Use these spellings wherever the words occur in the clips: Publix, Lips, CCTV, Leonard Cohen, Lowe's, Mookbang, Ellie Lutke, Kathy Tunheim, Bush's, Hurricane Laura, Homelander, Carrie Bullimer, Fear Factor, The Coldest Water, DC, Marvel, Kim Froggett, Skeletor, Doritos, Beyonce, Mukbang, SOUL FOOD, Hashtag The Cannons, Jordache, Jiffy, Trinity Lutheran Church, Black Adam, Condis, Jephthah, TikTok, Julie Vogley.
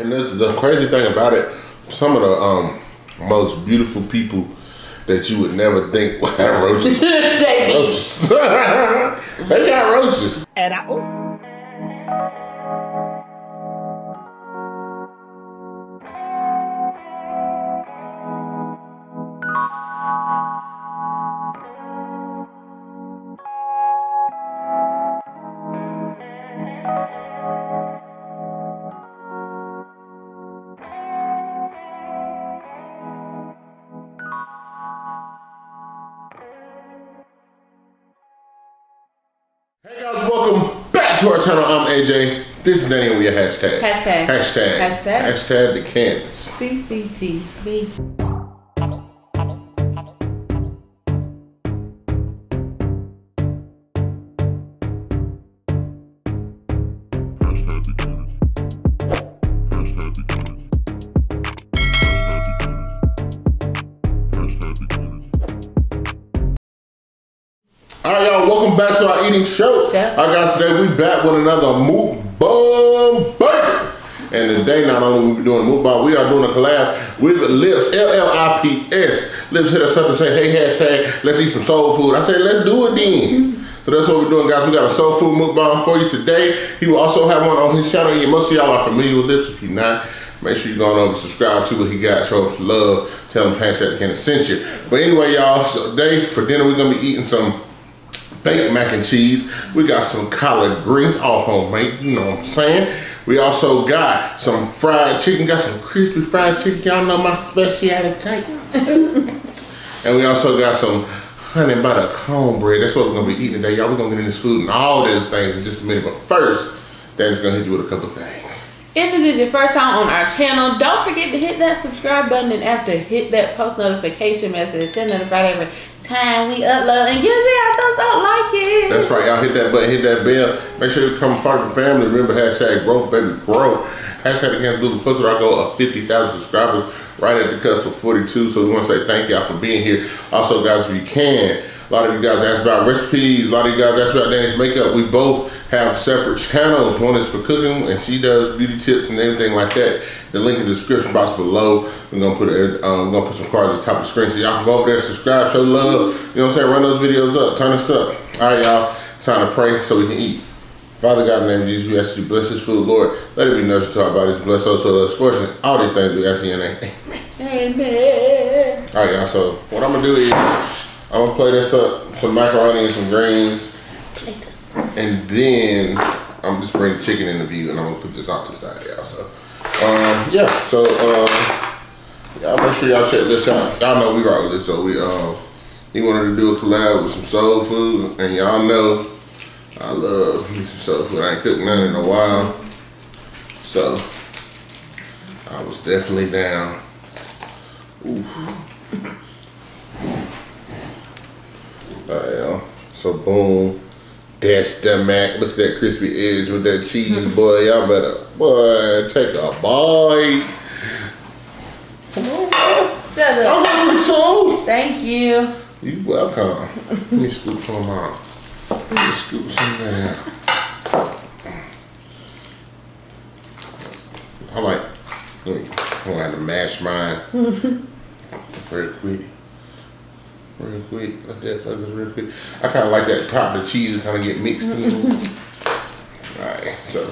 And the crazy thing about it, some of the most beautiful people that you would never think would have roaches. They roaches. They got roaches. And I. Ooh. AJ, this is Danny with your hashtag. Hashtag. Hashtag. Hashtag. Hashtag The Cannons. CCTV. Hashtag The Cannons. Hashtag The Cannons. Hashtag The Cannons. Alright y'all, welcome back to our eating show. Alright guys, today we back with another Mookbomb burger. And today not only we be doing Mookbomb, we are doing a collab with Lips, LLIPS. Lips hit us up and say, hey, hashtag, let's eat some soul food. I said, let's do it then. So that's what we're doing, guys. We got a soul food Mookbomb for you today. He will also have one on his channel. Yeah, most of y'all are familiar with Lips. If you're not, make sure you go on over, subscribe, see what he got, show him some love, tell him hashtag The Cannons sent you. But anyway, y'all, so today for dinner we're gonna be eating some baked mac and cheese. We got some collard greens, all homemade, you know what I'm saying. We also got some fried chicken, got some crispy fried chicken. Y'all know my specialty. And we also got some honey butter cornbread. That's what we're gonna be eating today, y'all. We're gonna get in this food and all these things in just a minute, but first, Danny's gonna hit you with a couple things. If this is your first time on our channel, don't forget to hit that subscribe button, and after, hit that post notification message. You're notified every time we upload, and give me our thumbs up, like it. That's right, y'all. Hit that button, hit that bell. Make sure you become part of the family. Remember, hashtag growth, baby, grow. Hashtag against Google Plus, where I go up 50,000 subscribers right at the cusp of 42. So we want to say thank y'all for being here. Also, guys, if you can, a lot of you guys ask about recipes. A lot of you guys ask about Danny's makeup. We both have separate channels. One is for cooking, and she does beauty tips and everything like that. The link in the description box below. We're gonna put a, we're gonna put some cards at the top of the screen, so y'all can go over there, subscribe, show love. You know what I'm saying? Run those videos up, turn us up. All right, y'all. It's time to pray so we can eat. Father God, in the name of Jesus, we ask you to bless this food, Lord. Let it be nourished to our bodies, bless us, so us fortunate. All these things we ask in your name. Amen. All right, y'all. So what I'm gonna do is I'm gonna play this up, some macaroni and some greens. And then I'm just bringing the chicken in the view, and I'm gonna put this off to the side, y'all. So, yeah. So, y'all make sure y'all check this out. Y'all know we rock with this, so we he wanted to do a collab with some soul food, and y'all know I love some soul food. I ain't cooked none in a while, so I was definitely down. Ooh. All right, y'all. So boom. That's the mac. Look at that crispy edge with that cheese, boy. Y'all better, boy, take a bite. Come on, bro. I'm hungry too. Thank you. You welcome. Let me scoop some out. Let me scoop some of that out. I like, I'm gonna have to mash mine real quick. Real quick, let that focus real quick. I kind of like that top of the cheese to kind of get mixed in. All right, so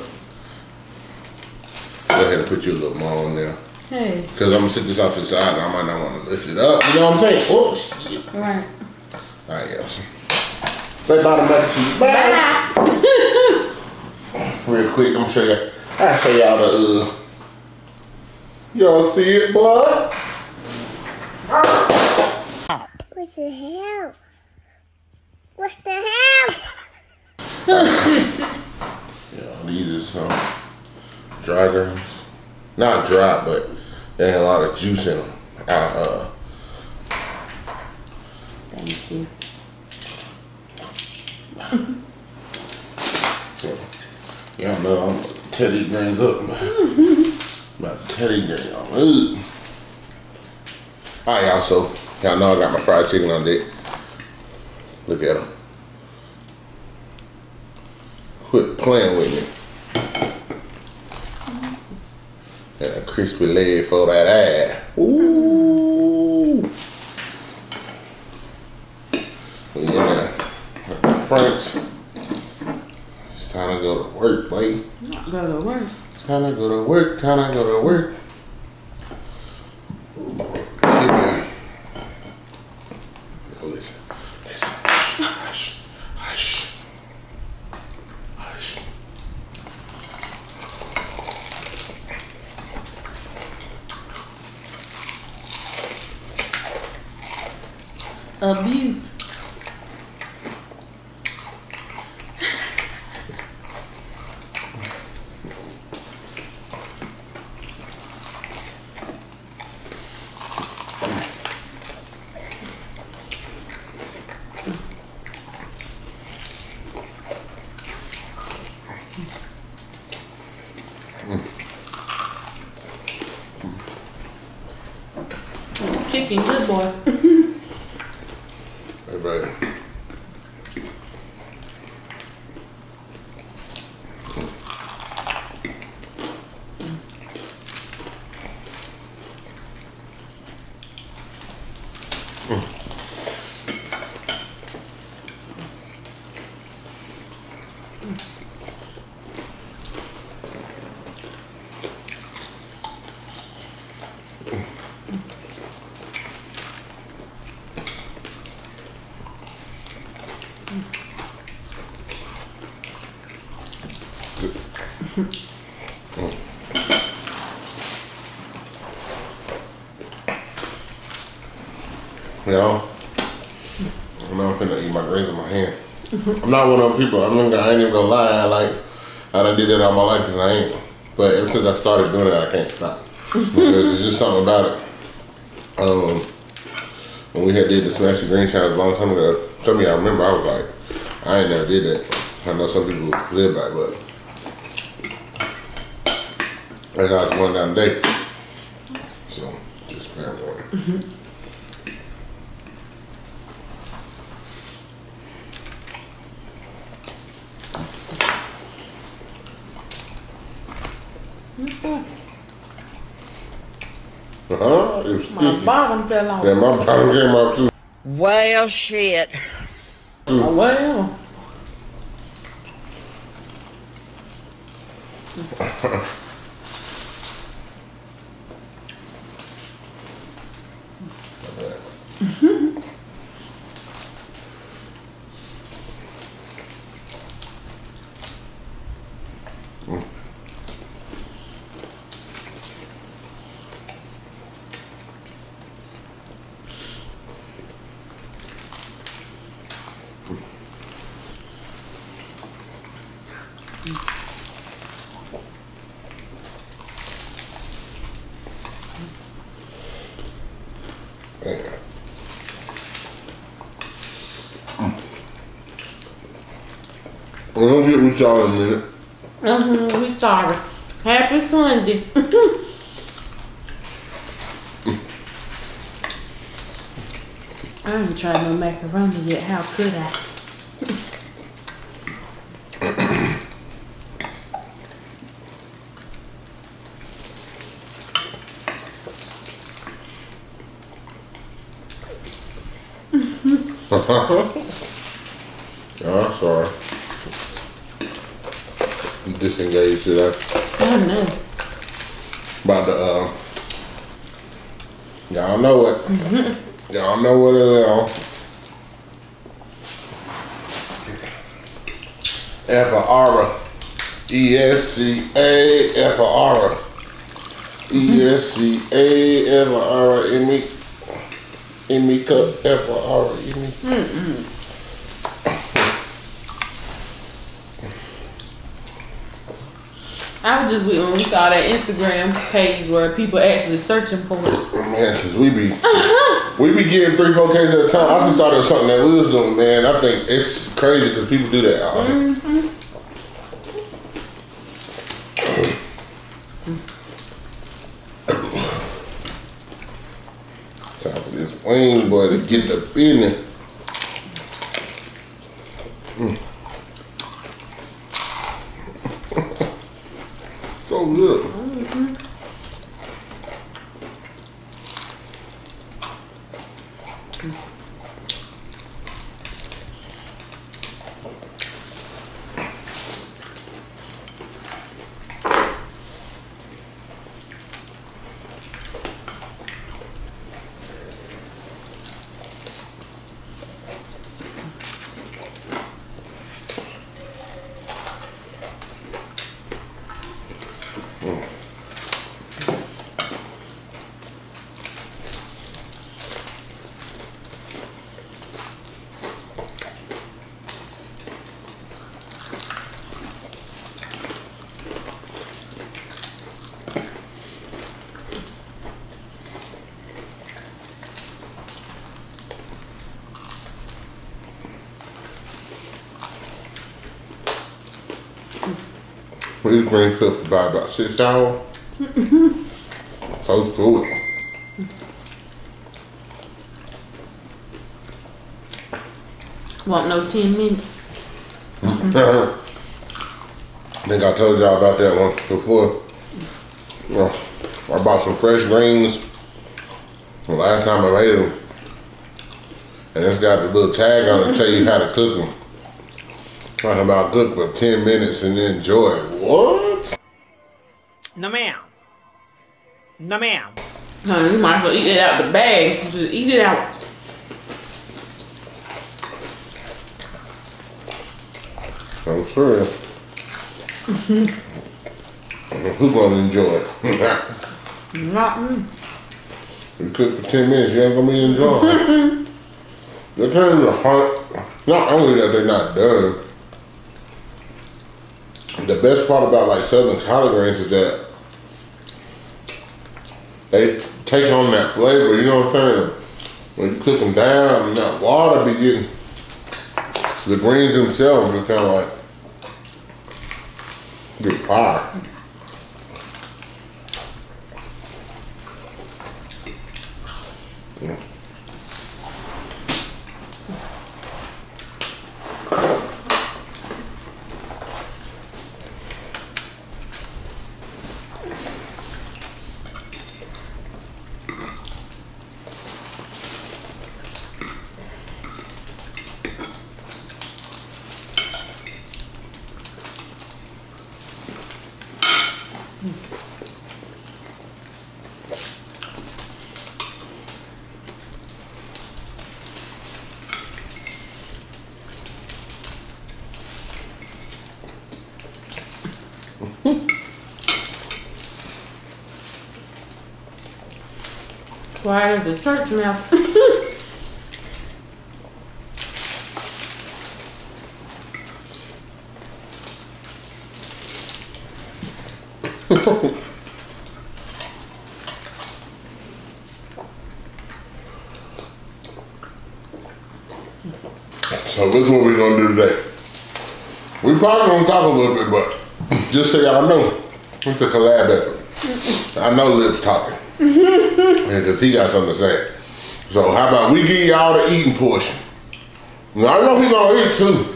go ahead and put you a little more on there. Hey. Because I'm going to sit this off to the side and I might not want to lift it up. You know what I'm saying? Oh, shit. Right. All right, y'all. Say bye to mac and cheese. Bye. Real quick, I'm going to show y'all. I'll show y'all the, y'all see it, boy? What the hell? What the hell? Yeah, these are some dry greens. Not dry, but they had a lot of juice in them. Thank you. So, y'all know I'm about to tear these greens up. I'm about to tear these greens up. All right, y'all, so y'all know I got my fried chicken on deck. Look at them. Quit playing with me. And a crispy leg for that ass. Ooh. Yeah. Frank's. It's time to go to work, boy. Go to work. It's time to go to work. Time to go to work. Yeah. Oh, listen. Listen. Hush. Hush. Hush. Abuse. Chicken, good boy. Hey, baby. You know, I'm not finna eat my grains in my hand. I'm not one of them people. I ain't even gonna lie. I done did that all my life because I ain't. But ever since I started doing it, I can't stop. There's just something about it. When we had did the Smash the Green Challenge a long time ago, some of y'all remember, I was like, I ain't never did that. I know some people live by it, but I got one down day. So, just found one. My bottom fell off. Yeah, my bottom came out too. Well, shit. Oh, well. We'll get with y'all in a minute. We sorry. Happy Sunday. I haven't tried no macaroni yet. How could I? Oh, sorry. Disengaged today. Oh no. By the y'all know it. Mm-hmm. Y'all know what it is. Everara. E-S-C-A Everara. E-S-C-A Everara in me cup Everara in me. Mm-mm. I was just with when we saw that Instagram page where people actually searching for it. Man, cause we be getting 3-4 cases at a time. I just thought it was something that we was doing, man. I think it's crazy because people do that. Time for this wing boy to get up in there. So good. Mm-hmm. his green stuff for about 6 hours. So cool. Want no 10 minutes. I think I told y'all about that one before. Well, I bought some fresh greens the last time I made them. And it's got the little tag on it to tell you how to cook them. Talking about cook for 10 minutes and then enjoy it. What? No ma'am. No ma'am. No, you might as well eat it out the bag. Just eat it out. I'm serious. Who's gonna enjoy it? Not me. You cook for 10 minutes, you ain't gonna be enjoying it. They can't even hunt. Not only that they're not done. The best part about like Southern collard greens is that they take on that flavor, you know what I'm saying? When you cook them down and that water be getting, the greens themselves are kind of like, good pie. Yeah. Why does the church mouth? So this is what we're gonna do today. We probably gonna talk a little bit, but just so y'all know, it's a collab effort. I know Lips talking. Because he got something to say. So how about we give y'all the eating portion? Now I know he gonna eat too.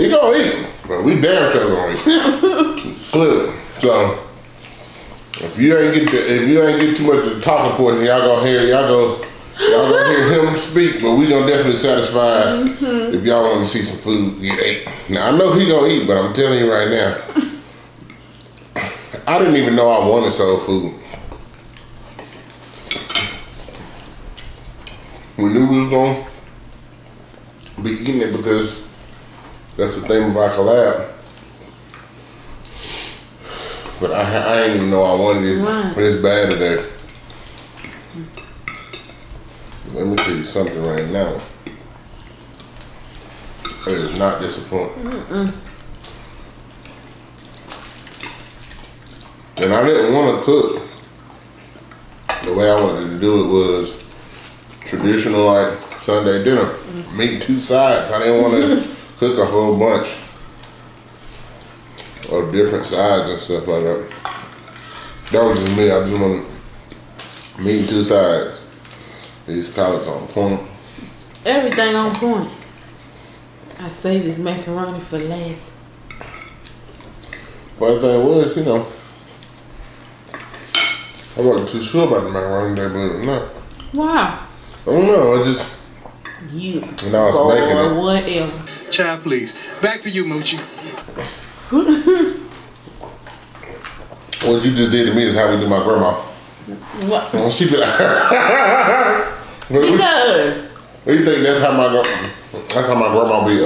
He gonna eat, but we damn sure gonna eat. Clearly. So if you ain't get too much of the talking portion, y'all gonna hear him speak. But we gonna definitely satisfy if y'all want to see some food get ate. Now I know he gonna eat, but I'm telling you right now, I didn't even know I wanted soul food. We knew we was gonna be eating it because that's the thing about collab. But I didn't even know I wanted this, wow, but it's bad today. Let me tell you something right now. It is not disappointing. And I didn't want to cook. The way I wanted to do it was traditional, like Sunday dinner, meat, two sides. I didn't want to cook a whole bunch of different sides and stuff like that. That was just me. I just wanted meat, two sides. These collards on point. Everything on point. I saved this macaroni for last. Funny thing was, you know, I wasn't too sure about the macaroni today, believe it or not. Why? I don't know, I just, you when I was boy, making it. Whatever. Child, please. Back to you, Moochie. What you just did to me is how we do my grandma. What? Well, she be like, because we think that's how my grandma be,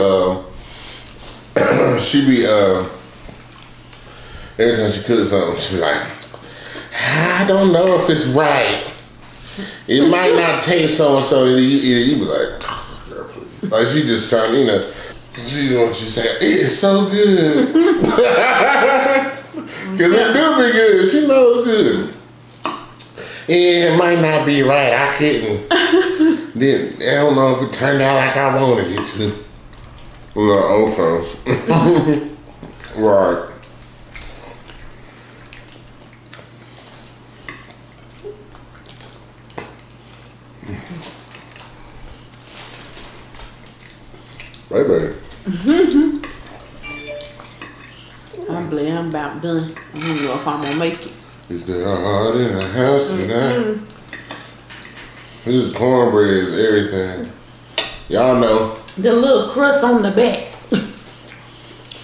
she be, every time she cooks something, she be like, I don't know if it's right. It might not taste so-and-so. You be like, oh, girl, please. Like she just trying, you know, she know what she said. It's so good. Because it do be good. She knows good. It might not be right. I couldn't. Then I don't know if it turned out like I wanted it to. No, okay. Right. Baby. I'm about done. I don't know if I'm gonna make it. Is there a heart in the house tonight? This is cornbread, is everything. Y'all know. The little crust on the back.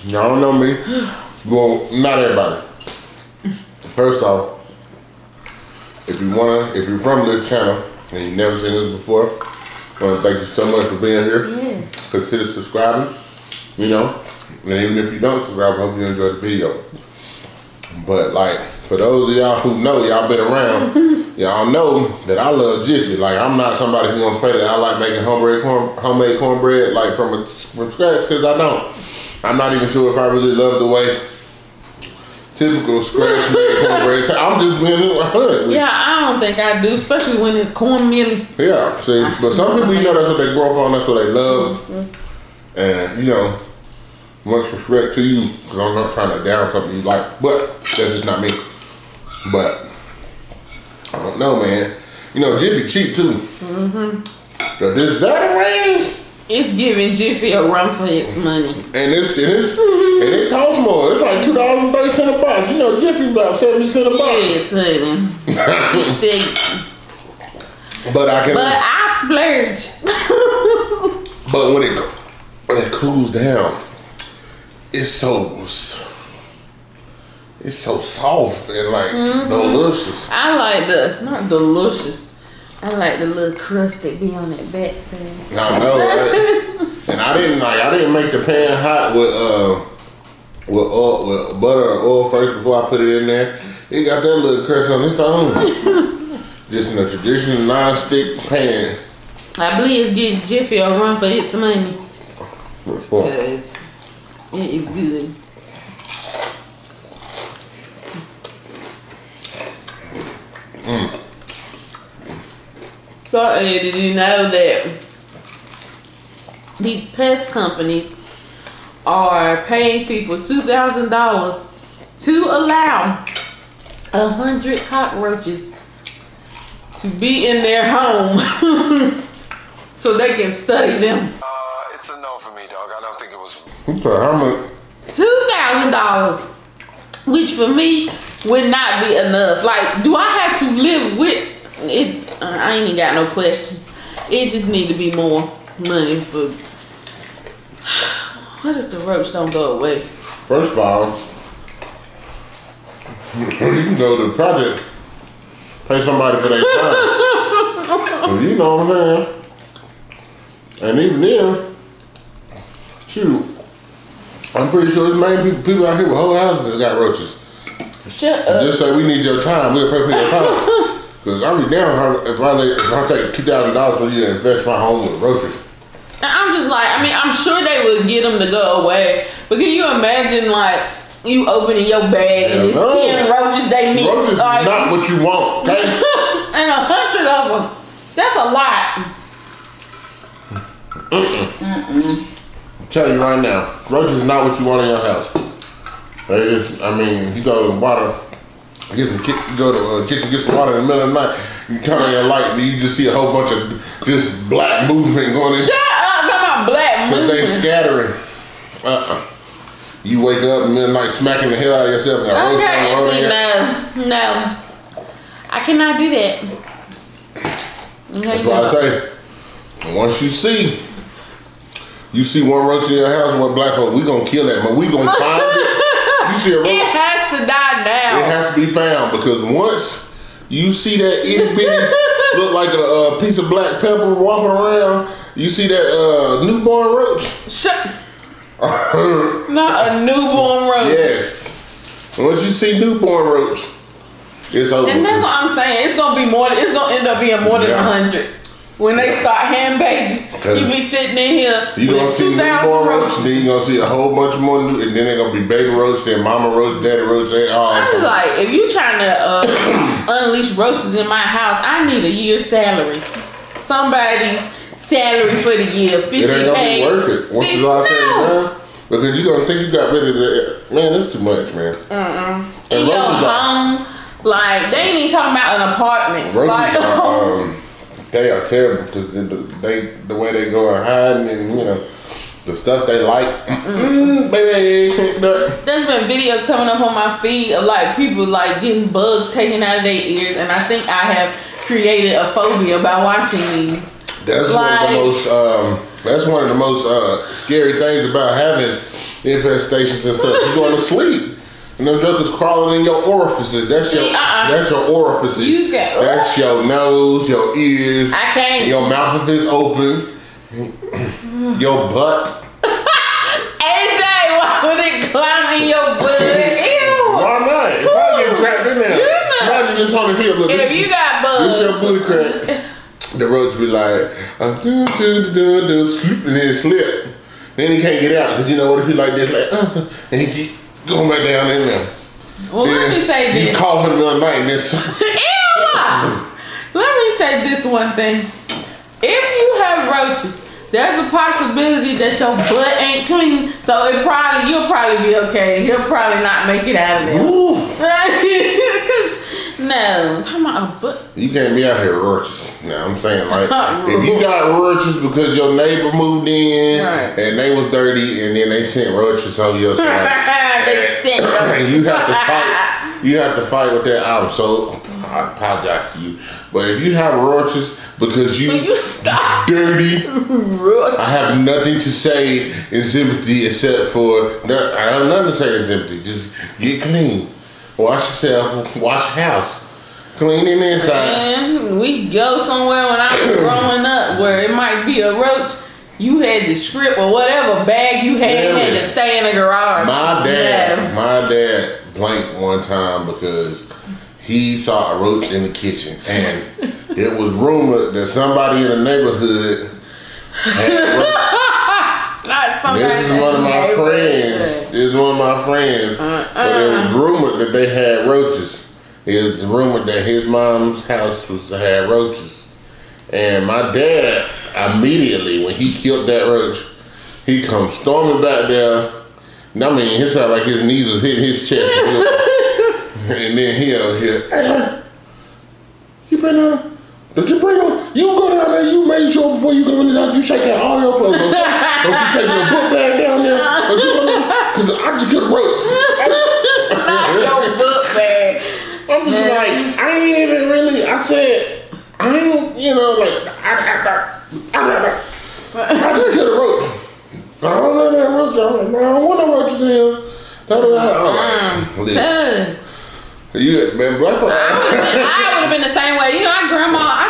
Y'all know me. Well, not everybody. First off, if you're from this channel and you've never seen this before, I want to thank you so much for being here. Yes. Consider subscribing, you know, and even if you don't subscribe, I hope you enjoy the video. But like, for those of y'all who know, y'all been around, y'all know that I love Jiffy. Like, I'm not somebody who's gonna play that I like making homemade cornbread like from scratch, because I don't. I'm not even sure if I really love the way typical scratch made cornbread. I'm just being a hood. Yeah, I don't think I do, especially when it's cornmeal. Yeah, see, but some people, you know, that's what they grow up on, that's what they love, and you know, much respect to you, because I'm not trying to down something you like, but that's just not me. But I don't know, man. You know, Jiffy cheap too. So this Zatarain's, it's giving Jiffy a run for its money. And it costs more. It's like $2.30 a box. You know, Jiffy about 70 cents a box. Yes, honey. But I splurge. But when it cools down, it's so soft and like delicious. I like the, not delicious, I like the little crust that be on that back side. I know, right? And I didn't make the pan hot with butter or oil first before I put it in there. It got that little crust on its own. Just in a traditional non-stick pan. I believe it's getting Jiffy a run for its money. Because it is good. Sorry, did you know that these pest companies are paying people $2,000 to allow 100 cockroaches to be in their home so they can study them? It's a no for me, dog. I don't think it was. Okay, how much? $2,000, which for me would not be enough. Like, do I have to live with it? I ain't even got no questions. It just need to be more money for. What if the roach don't go away? First of all, you can go to the project, pay somebody for their time. Well, you know what I'm saying? And even then, shoot, I'm pretty sure it's many people out here with whole houses that got roaches. Shut up. Just say we need your time, we'll pay for your time. Because I'll be down if I take $2,000 for you to invest my home with roaches. And I'm just like, I mean, I'm sure they would get them to go away. But can you imagine, like, you opening your bag and it's 10 roaches they mix? Roaches is not what you want, okay? And 100 of them. That's a lot. I'm telling you right now, roaches is not what you want in your house. They just, I mean, if you go to water, get some kitchen, go to kitchen, get some water in the middle of the night, you turn on your light and you just see a whole bunch of this black movement going in. Shut up, that's my black movement. But they scattering. You wake up in the middle of the night smacking the hell out of yourself. And okay, no, I cannot do that. That's why I say, once you see one roach in your house, one black hole, we gonna kill that, but we gonna find it. You see a roach, it has to die now. It has to be found, because once you see that itty bitty look like a piece of black pepper walking around, you see that newborn roach. Shut. Not a newborn roach. Yes. Once you see newborn roach, it's over. And that's what I'm saying. It's gonna be more. It's gonna end up being more than 100. When they start hand babies, you be sitting in here. You gonna see newborn roach, then you gonna see a whole bunch more, and then they gonna be baby roach, then mama roach, daddy roach, they all. I was like, if you trying to unleash roaches in my house, I need a year's salary. Somebody's salary for the year, 50K. It ain't gonna be worth it. Once you all say no, because you gonna think you got rid of that. Man, it's too much, man. In your home, like they ain't even talking about an apartment. Roaches like, they are terrible because the way they go are hiding, and you know, The stuff they like, baby. There's been videos coming up on my feed of like people like getting bugs taken out of their ears, and I think I have created a phobia by watching these. That's like, one of the most. That's one of the most scary things about having infestations and stuff. You're going to sleep, and them jokers crawling in your orifices. That's your that's your orifices. You got, that's your nose, your ears. I can't. Your mouth is open. Your butt. AJ, why would it climb in your butt? Ew. Why not? If I get trapped in there, imagine just holding here. Look, if you got bugs, this your booty crack. The roach be like, and then slip. Then he can't get out because you know what if he like this, like, and he keep going back down in there. Well, then let me say this. You call him the other night and then. Ew! Let me say this one thing. If you have roaches, there's a possibility that your butt ain't clean, so it probably you'll probably be okay. He'll probably not make it out of there. No, I'm talking about a butt. You can't be out here roaches. Now I'm saying like, if you got roaches because your neighbor moved in and they was dirty, and then they sent roaches on your side, you have to fight. You have to fight with that. I'm so. I apologize to you, but if you have roaches because you stop dirty, roaches. I have nothing to say in sympathy except for that. I have nothing to say in sympathy. Just get clean, wash yourself, wash the house, clean in the inside. Man, we go somewhere when I was growing up where it might be a roach. You had the script or whatever bag you had had to stay in the garage. My dad blanked one time because. He saw a roach in the kitchen, and it was rumored that somebody in the neighborhood had roach. This is one of my friends. But it was rumored that they had roaches. It was rumored that his mom's house had roaches. And my dad, immediately, when he killed that roach, he come storming back there. And I mean, it sounded like his knees was hitting his chest. And then he out here, hey, did you bring on? You go down there, you made sure before you go in the house, you shake out all your clothes. Don't you take your book bag down there? Because I just could roach. Not your book bag. I'm just like, I ain't even really, I said, I ain't, you know, like, I just could roach. I don't know that roach. I'm like, I don't want no roaches in here. Listen. You been brother. I would have been the same way. You know, I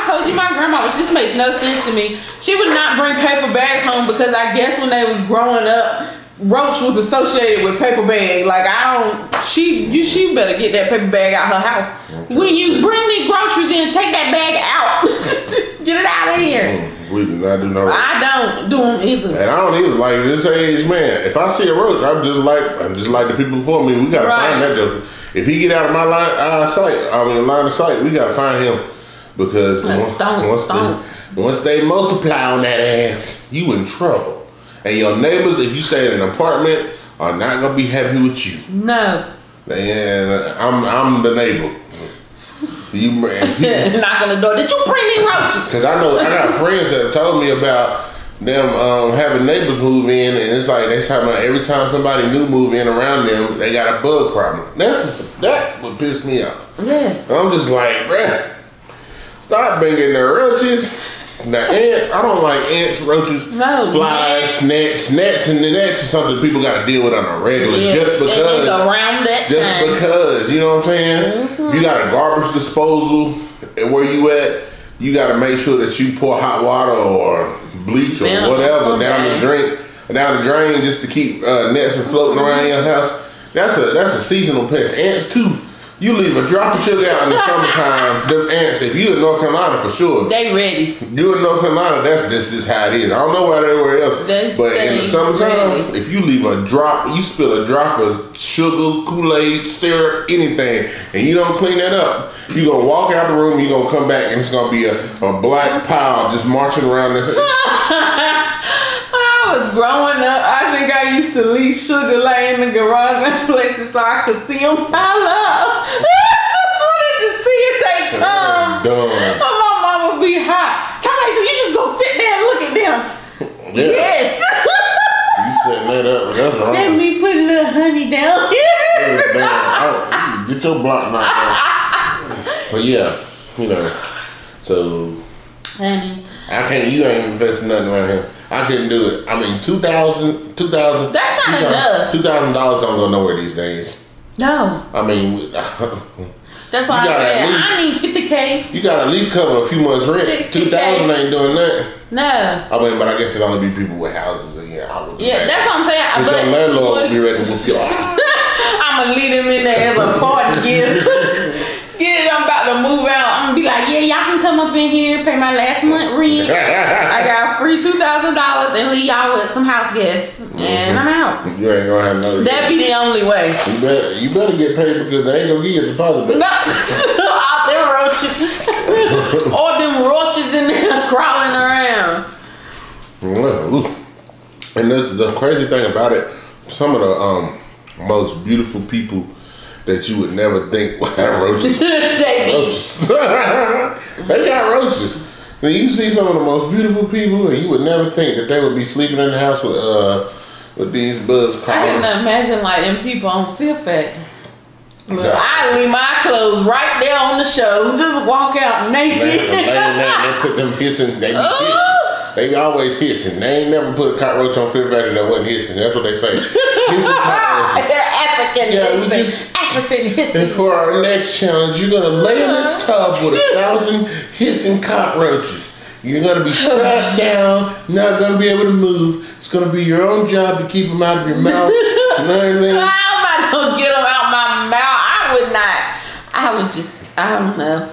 told you my grandma, which this makes no sense to me. She would not bring paper bags home because I guess when they was growing up, roach was associated with paper bag. Like she better get that paper bag out her house. When you bring these groceries in, take that bag out. Get it out of here. We do not do no roach. I don't do them either. And I don't either. Like this age, man, if I see a roach, I'm just like the people before me. We gotta find that joker. If he get out of my line of sight, we gotta find him because once they multiply on that ass, you in trouble. And your neighbors, if you stay in an apartment, are not gonna be happy with you. No. And I'm the neighbor. You knock on the door. Did you bring me roaches? Because I got friends that have told me about them having neighbors move in, and it's like they talking about every time somebody new move in around them, they got a bug problem. That would piss me off. Yes. I'm just like, bruh, stop bringing the roaches. Now ants, I don't like ants, roaches, flies, snakes. Snakes and gnats is something people got to deal with on a regular. Yes, just because, you know what I'm saying? Mm-hmm. You got a garbage disposal where you at. You got to make sure that you pour hot water or bleach or whatever down the drain just to keep gnats from floating around your house. That's a seasonal pest. Ants too. You leave a drop of sugar out in the summertime, them ants, if you in North Carolina for sure. They ready. You in North Carolina, that's just how it is. I don't know about everywhere else. But in the summertime, if you leave a drop, you spill a drop of sugar, Kool-Aid, syrup, anything, and you don't clean that up, you gonna walk out the room, you gonna come back, and it's gonna be a black pile just marching around this. Growing up, I think I used to leave sugar lay in the garage and places so I could see them pile up. I just wanted to see if they come. But my mama would be hot. Tell me, so you just go sit there and look at them. Yeah. Yes. Get your blunt out, bro. But yeah, you know. So I can't. You ain't investing nothing around here. I couldn't do it. I mean, $2,000. That's not enough. $2,000 don't go nowhere these days. No. I mean. That's why I said least, I need 50K. You gotta at least cover a few months rent. 2,000 ain't doing nothing. No. I mean, but I guess it'd only be people with houses and yeah, I would. Yeah, that's what I'm saying. Cause but your landlord would be ready to whoop you off. I'ma leave him in there as a party gift. Get it, I'm about to move out. I'm gonna be like, yeah, y'all can come up in here, pay my last month rent. I got free $2,000 and leave y'all with some house guests. Mm-hmm. And I'm out. You ain't gonna have no. That'd be the only way. You better get paid because they ain't gonna give you a deposit. No. All them roaches. All them roaches in there crawling around. And the crazy thing about it, some of the most beautiful people that you would never think would have roaches. They got roaches. Now you see some of the most beautiful people, and you would never think that they would be sleeping in the house with these bugs crawling. I can imagine like them people on Fear Factor. Look, I leave my clothes right there on the show. Just walk out naked. They put them hissing. They be hissing. They always hissing. They ain't never put a cockroach on Fear Factor that wasn't hissing. That's what they say. Hissing cockroaches. African hissing. And for our next challenge, you're gonna lay in this tub with 1,000 hissing cockroaches. You're gonna be strapped down, not gonna be able to move. It's gonna be your own job to keep them out of your mouth. You know what I mean? How am I gonna get them out my mouth? I would not. I would just. I don't know.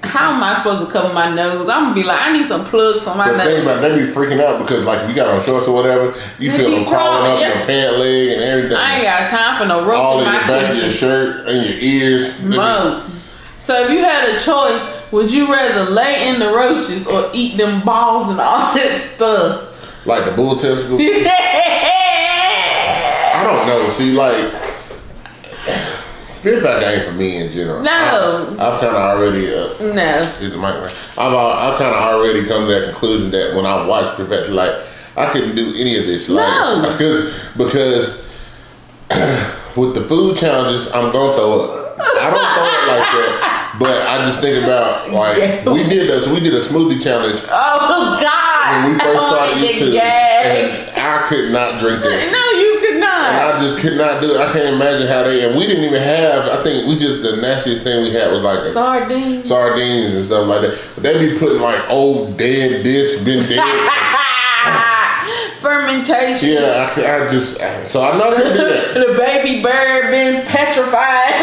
How am I supposed to cover my nose? I'm gonna be like, I need some plugs on my nose. The thing about they be freaking out because like if you got on shorts or whatever, you feel them crawling up your pant leg and everything. I ain't got time for no rope. All in your back of your shirt and your ears. Mom. So if you had a choice, would you rather lay in the roaches or eat them balls and all that stuff? Like the bull testicles? I don't know. See, like. Fear Factor ain't for me in general. No, I've kind of already. I've kind of already come to that conclusion that when I watched Fear Factor, like I couldn't do any of this. Like, no, because with the food challenges, I'm gonna throw up. I don't throw up like that, but I just think about like we did this. We did a smoothie challenge. Oh God! When we first started YouTube, and I could not drink this. No, you. And I just could not do it. I can't imagine how they. And we didn't even have. I think we just the nastiest thing we had was like sardines and stuff like that. But they be putting like old dead this been dead. Fermentation. Yeah, I just. So I know they do that. The baby bird been petrified.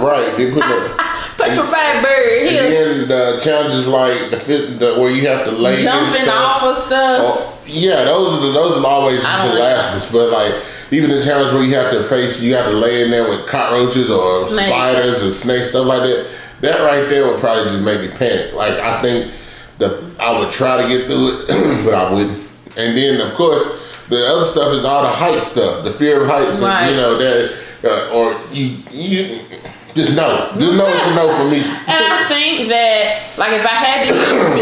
Right, they put it. Petrified bird. And then the challenges like the where you have to lay jumping off of stuff. Oh, yeah, those are always just the last ones. But like even the challenge where you have to lay in there with cockroaches or spiders or snakes, stuff like that. That right there would probably just make me panic. Like I think I would try to get through it, but I wouldn't. And then of course the other stuff is all the height stuff, the fear of heights, right. And, you know that or you. Just no. Just no is a no for me. And I think that, like, if I had to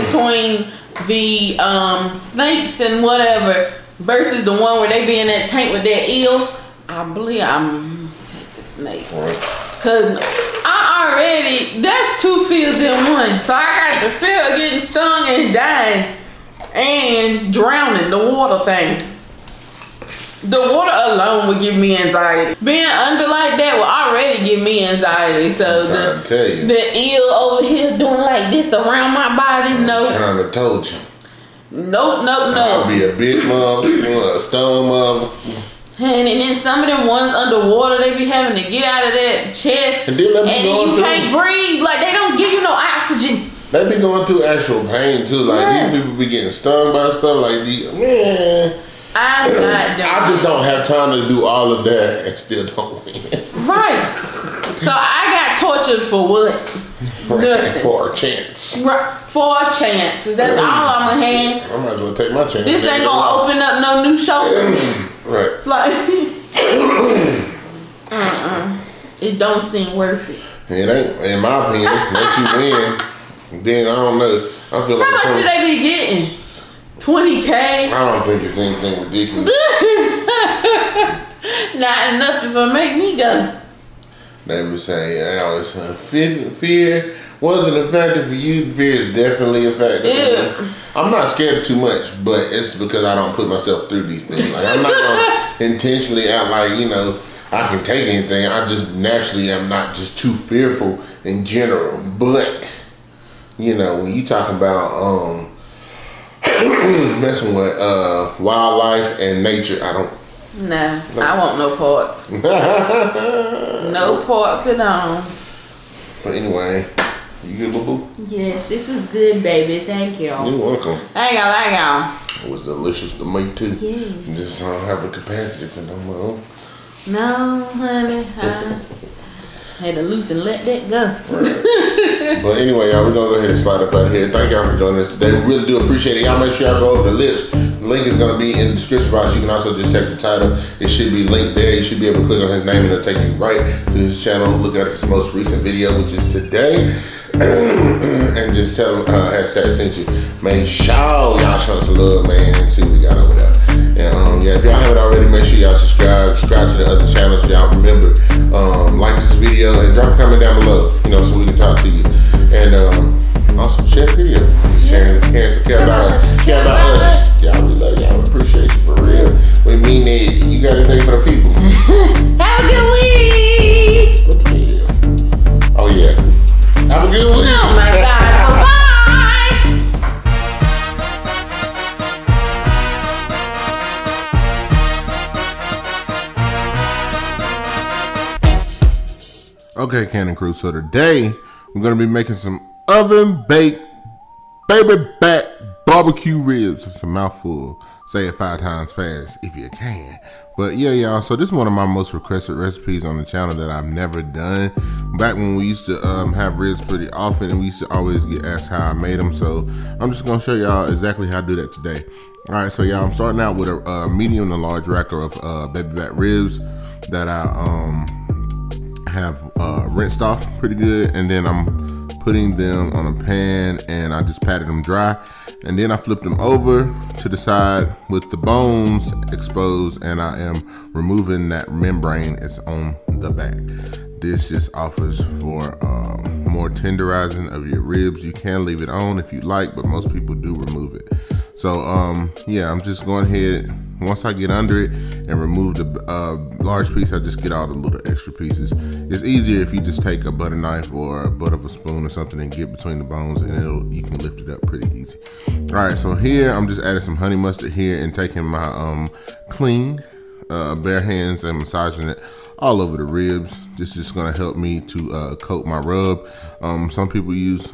choose between the snakes and whatever versus the one where they be in that tank with that eel, I believe I'm take the snake. Because that's two fears in one. So I got the fear of getting stung and dying and drowning, the water thing. The water alone would give me anxiety. Being under like that will already give me anxiety. So the eel over here doing like this around my body, no. I'm trying to told you. Nope. I'll be a big mother, a stone mother. And then some of them ones underwater, they be having to get out of that chest. And you can't breathe. Like they don't give you no oxygen. They be going through actual pain too. Like these people be getting stung by stuff like these. Man. I'm not doing I just don't have time to do all of that and still don't win. Right. So I got tortured for what? Nothing. For a chance. Right. For a chance. That's all I'm gonna have. I might as well take my chance. This ain't gonna open up no new shoulders. Right. Like it don't seem worth it. It ain't, in my opinion. Once you win, then I don't know. I feel like how much do they be getting? 20K. I don't think it's anything ridiculous. Not enough to make me go. They were saying, "I was fear wasn't a factor for you. Fear is definitely a factor." Yeah. I'm not scared too much, but it's because I don't put myself through these things. Like, I'm not gonna intentionally act like, you know, I can take anything. I just naturally am not just too fearful in general. But you know, when you talking about messing with wildlife and nature, I don't. Nah, no. I want no parts. No parts at all. But anyway, you good, boo boo? Yes, this was good, baby. Thank you. You're welcome. Thank y'all. It was delicious to me too. Yeah. Just I don't have the capacity for no more. No, honey. I had to loose and let that go. Right. But anyway, y'all, we're gonna go ahead and slide up out here. Thank y'all for joining us today. We really do appreciate it. Y'all make sure y'all go over to Lips. Link is gonna be in the description box. You can also just check the title. It should be linked there. You should be able to click on his name and it'll take you right to his channel. Look at his most recent video, which is today. And just tell him hashtag sent you. Man, y'all show us love, man. See what we got over there. And yeah, if y'all haven't already, make sure y'all subscribe to the other channels. Y'all remember, like this video and drop a comment down below, you know, so we can talk to you. And also share the video. Sharing this cancer. Care about us. Y'all, we love y'all. We appreciate you for real. We mean it. You got anything for the people? Have a good week. Yeah. Oh yeah. Have a good week. Oh my God. Bye. Okay, Cannon Crew, so today we're going to be making some oven-baked baby back barbecue ribs. It's a mouthful. Say it 5 times fast if you can. But yeah, y'all, so this is one of my most requested recipes on the channel that I've never done. Back when we used to have ribs pretty often, and we used to always get asked how I made them, so I'm just going to show y'all exactly how I do that today. All right, so y'all, I'm starting out with a medium to large racker of baby back ribs that I have rinsed off pretty good, and then I'm putting them on a pan and I just patted them dry, and then I flipped them over to the side with the bones exposed, and I am removing that membrane that's on the back. This just offers for more tenderizing of your ribs. You can leave it on if you like, but most people do remove it. So yeah, I'm just going ahead. Once I get under it and remove the large piece, I just get all the little extra pieces. It's easier if you just take a butter knife or a butt of a spoon or something and get between the bones, and you can lift it up pretty easy. All right, so here I'm just adding some honey mustard here and taking my clean bare hands and massaging it all over the ribs. This is gonna help me to coat my rub. Some people use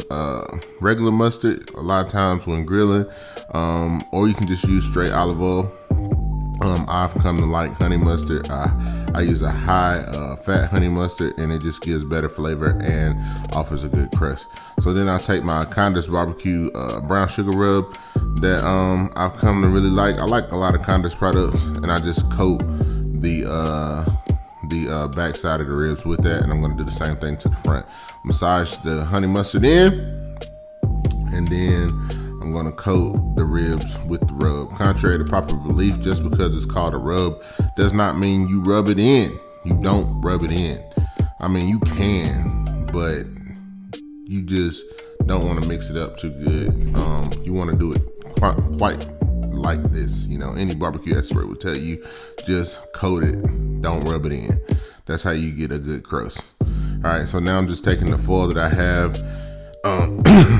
regular mustard a lot of times when grilling, or you can just use straight olive oil. I've come to like honey mustard. I use a high fat honey mustard, and it just gives better flavor and offers a good crust. So then I take my Condis barbecue brown sugar rub that I've come to really like. I like a lot of Condis products, and I just coat the back side of the ribs with that, and I'm gonna do the same thing to the front. Massage the honey mustard in, and then I'm gonna coat the ribs with the rub. Contrary to popular belief, just because it's called a rub does not mean you rub it in. You don't rub it in. I mean, you can, but you just don't wanna mix it up too good. You wanna do it quite like this. You know, any barbecue expert will tell you, just coat it, don't rub it in. That's how you get a good crust. All right, so now I'm just taking the foil that I have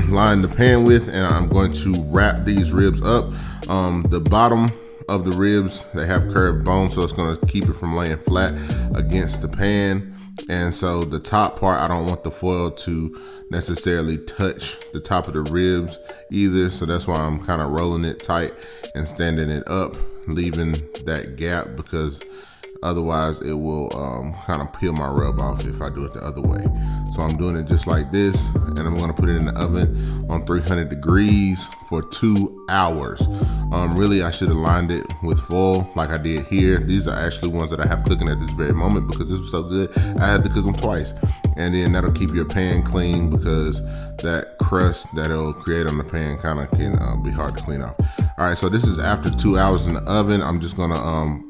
line the pan with, and I'm going to wrap these ribs up. The bottom of the ribs, they have curved bones, so it's going to keep it from laying flat against the pan. And so the top part, I don't want the foil to necessarily touch the top of the ribs either, so that's why I'm kind of rolling it tight and standing it up, leaving that gap, because otherwise it will kind of peel my rub off if I do it the other way. So I'm doing it just like this, and I'm gonna put it in the oven on 300 degrees for 2 hours. Really, I should have lined it with foil like I did here. These are actually ones that I have cooking at this very moment because this was so good, I had to cook them twice. And then that'll keep your pan clean, because that crust that it'll create on the pan kind of can be hard to clean off. All right, so this is after 2 hours in the oven. I'm just gonna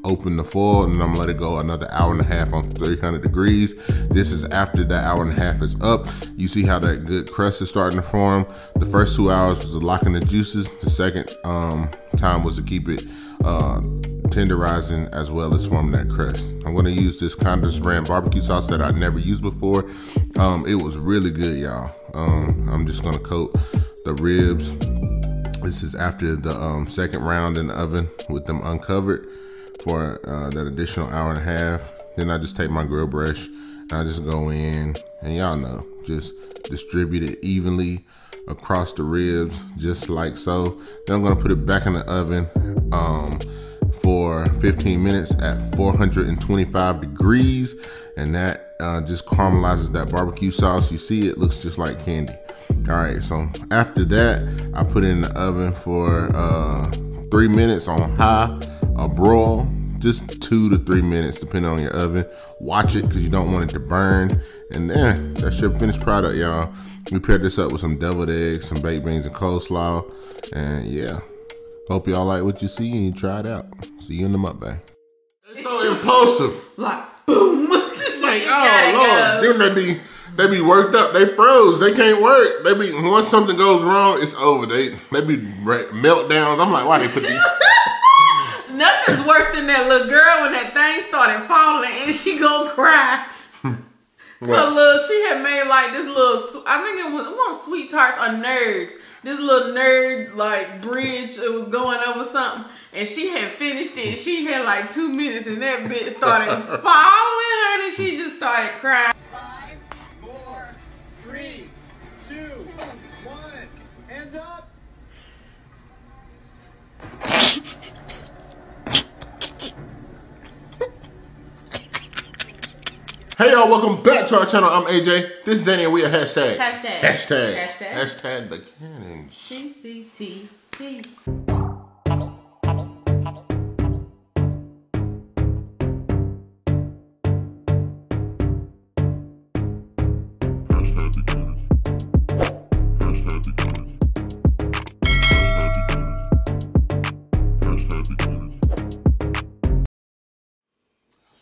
open the foil and I'm gonna let it go another hour and a half on 300 degrees. This is after that hour and a half is up. You see how that good crust is starting to form. The first 2 hours was locking the juices. The second time was to keep it tenderizing as well as forming that crust. I'm gonna use this Condis brand barbecue sauce that I never used before. It was really good, y'all. I'm just gonna coat the ribs. This is after the second round in the oven with them uncovered for that additional hour and a half. Then I just take my grill brush and I just go in and y'all know, just distribute it evenly across the ribs, just like so. Then I'm gonna put it back in the oven for 15 minutes at 425 degrees. And that just caramelizes that barbecue sauce. You see, it looks just like candy. All right, so after that, I put it in the oven for 3 minutes on high, a broil, just 2 to 3 minutes, depending on your oven. Watch it, because you don't want it to burn. And then that's your finished product, y'all. We paired this up with some deviled eggs, some baked beans and coleslaw, and yeah. Hope y'all like what you see and you try it out. See you in the mukbang. It's so impulsive. Like, boom. Like, oh, Lord. They be worked up. They froze. They can't work. They be, once something goes wrong, it's over. They be meltdowns. I'm like, why they put these? Nothing's worse than that little girl when that thing started falling and she gonna cry. Her little, she had made like this little, I think it was, Sweet Tarts or Nerds. This little nerd, like, bridge, it was going over something, and she had finished it. She had, like, 2 minutes, and that bit started falling, honey. She just started crying. 5, 4, 3, 2, 1, hands up. Hey y'all, welcome back to our channel. I'm AJ. This is Danny and we are Hashtag. Hashtag. Hashtag. Hashtag. Hashtag The Cannons. CCTV.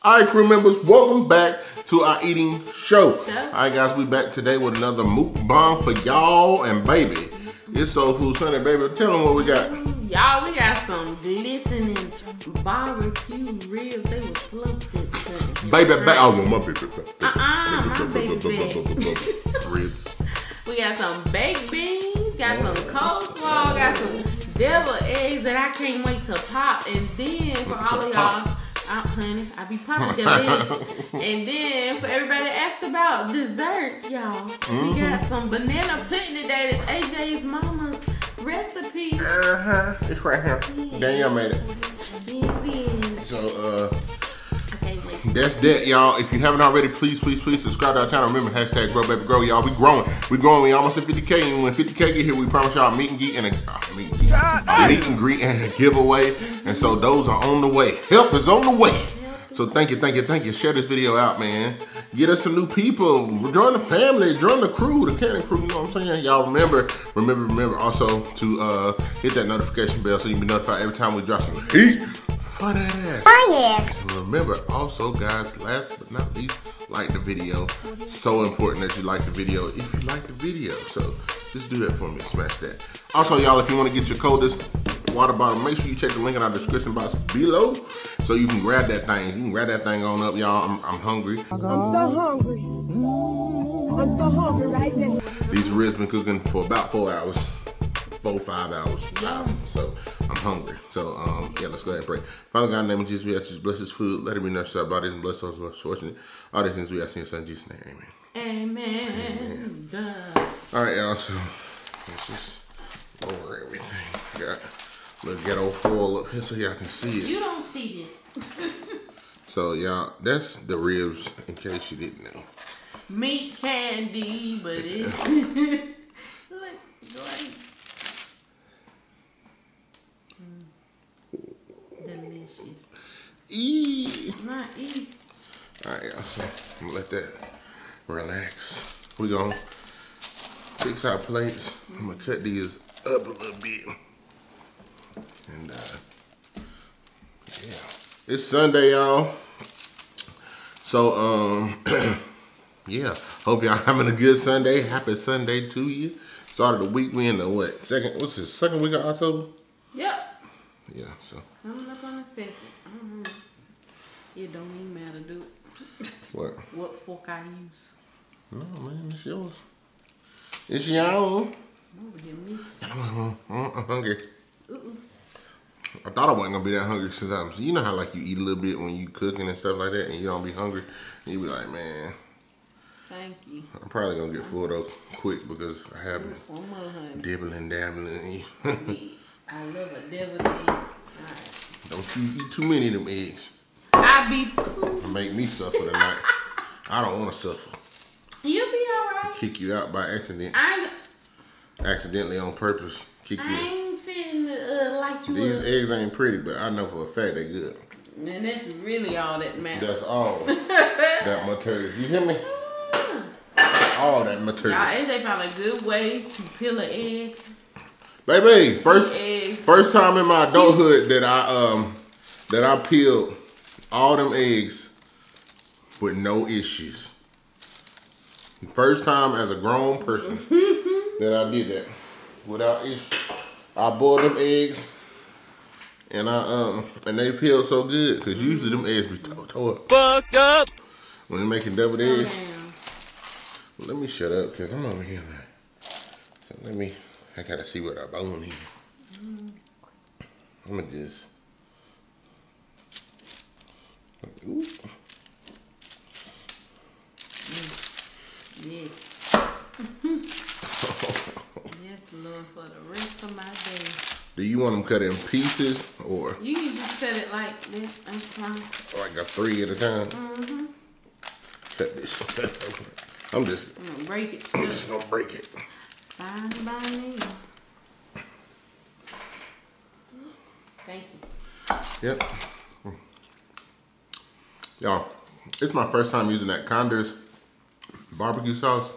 All right, crew members, welcome back to our eating show. All right, guys, we back today with another Mookbomb for y'all and baby. It's Soul Food Sunday, baby. Tell them what we got. Y'all, we got some glistening barbecue ribs. They were slow cooked. Baby, baby. I want my baby. Ribs. We got some baked beans, got some coleslaw, got some deviled eggs that I can't wait to pop. And then for all of y'all, out, honey, I be popping them in. And then for everybody that asked about dessert, y'all, we got some banana pudding today. It's AJ's mama's recipe. It's right here. Yeah. Danielle made it. Yeah. So that's that, y'all. If you haven't already, please, please, please subscribe to our channel. Remember, hashtag grow baby grow, y'all. We growing. We growing. We almost at 50K. And when 50K get here, we promise y'all meet and greet and a giveaway. And so those are on the way. Help is on the way. So thank you, thank you, thank you. Share this video out, man. Get us some new people. Join the family. Join the crew, the Cannon crew. You know what I'm saying? Y'all remember also to hit that notification bell so you can be notified every time we drop some heat. Fun ass. And remember also, guys, last but not least, like the video. So important that you like the video if you like the video. So just do that for me. Smash that. Also, y'all, if you want to get your coldest water bottle, make sure you check the link in our description box below so you can grab that thing. You can grab that thing on up, y'all. I'm hungry. I'm so hungry. I'm so hungry right now. These ribs been cooking for about 4 hours. 4, 5 hours. So I'm hungry. So yeah, let's go ahead and pray. Father God, in the name of Jesus, we ask you to bless this food. Let it be nourished our bodies and bless those who are fortunate. All these things we ask in your son Jesus' name. Amen. Amen. Amen. All right, y'all. So let's just lower everything. Got a little ghetto foil up here so y'all can see it. You don't see this. So y'all, that's the ribs. In case you didn't know. Meat candy, but it's. Eee. Alright, y'all, so I'm gonna let that relax. We're gonna fix our plates. I'm gonna cut these up a little bit. And yeah, it's Sunday, y'all. So yeah, hope y'all having a good Sunday. Happy Sunday to you. Start of the week, we in the what? Second, what's this? Second week of October? Yep. Yeah, so. I'm up on the second. It don't even matter, dude. What? What fork I use? No, man, it's yours. It's your own. I'm hungry. I thought I wasn't gonna be that hungry since I'm. So you know how like you eat a little bit when you cooking and stuff like that, and you don't be hungry, and you be like, man. Thank you. I'm probably gonna get full though quick because I have been dibbling, dabbling. I love a deviled egg. All right. Don't you eat too many of them eggs. I be cool. Make me suffer tonight. I don't want to suffer. You'll be alright. Kick you out by accident. Accidentally on purpose. Kick you out. I ain't finna light you up. These eggs ain't pretty, but I know for a fact they're good. And that's really all that matters. That's all. That material. You hear me? All that material. Y'all, they found a good way to peel an egg. Baby, first time in my adulthood that I peeled all them eggs with no issues. First time as a grown person that I did that without issues. I boiled them eggs and I they peeled so good because usually them eggs be tore up. Fucked up when they're making deviled eggs. Well, let me shut up because I'm over here now. So let me. I gotta see what I bone here. I'm gonna just. Ooh. Yes. Yes, Lord, for the rest of my day. Do you want them cut in pieces or? You can just cut it like this. I'm fine. Oh, I got three at a time. Cut this. I'm just gonna break it. Fine by me. Thank you. Yep. Y'all, it's my first time using that Condis barbecue sauce.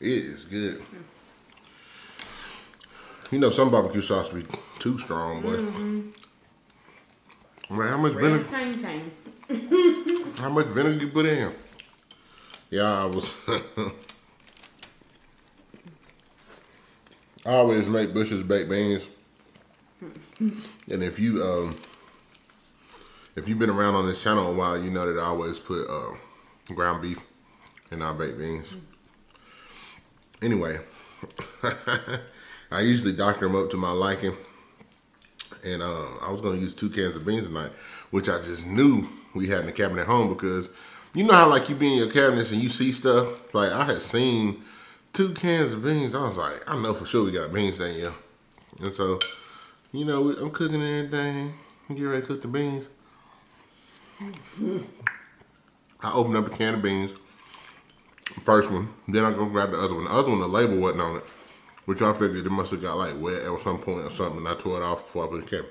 It is good. You know some barbecue sauce be too strong, but man, how much vinegar? How much vinegar you put in? Yeah, I always make Bush's baked beans, and if you've been around on this channel a while, you know that I always put ground beef in our baked beans. Anyway, I usually doctor them up to my liking. And I was going to use 2 cans of beans tonight, which I just knew we had in the cabinet at home because you know how like you be in your cabinets and you see stuff? Like I had seen 2 cans of beans. I was like, I know for sure we got beans down here. And so, you know, I'm cooking everything. Get ready to cook the beans. I opened up a can of beans, first one, then I go grab the other one. The other one, the label wasn't on it, which I figured it must have got like wet at some point or something, and I tore it off before I put the can.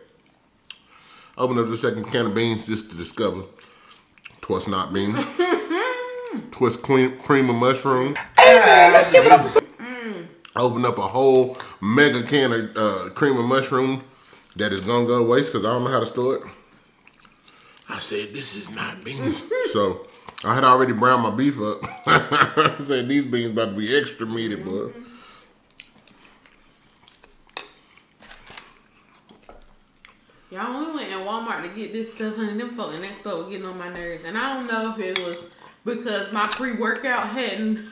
I opened up the second can of beans just to discover twist not beans, twist cream of mushroom. Let's give it up. I opened up a whole mega can of cream of mushroom that is gonna go waste because I don't know how to store it. I said, this is not beans. So I had already browned my beef up. I said, these beans about to be extra meaty, bud. Y'all, we went in Walmart to get this stuff, honey. Them folks in that store were getting on my nerves. And I don't know if it was because my pre-workout hadn't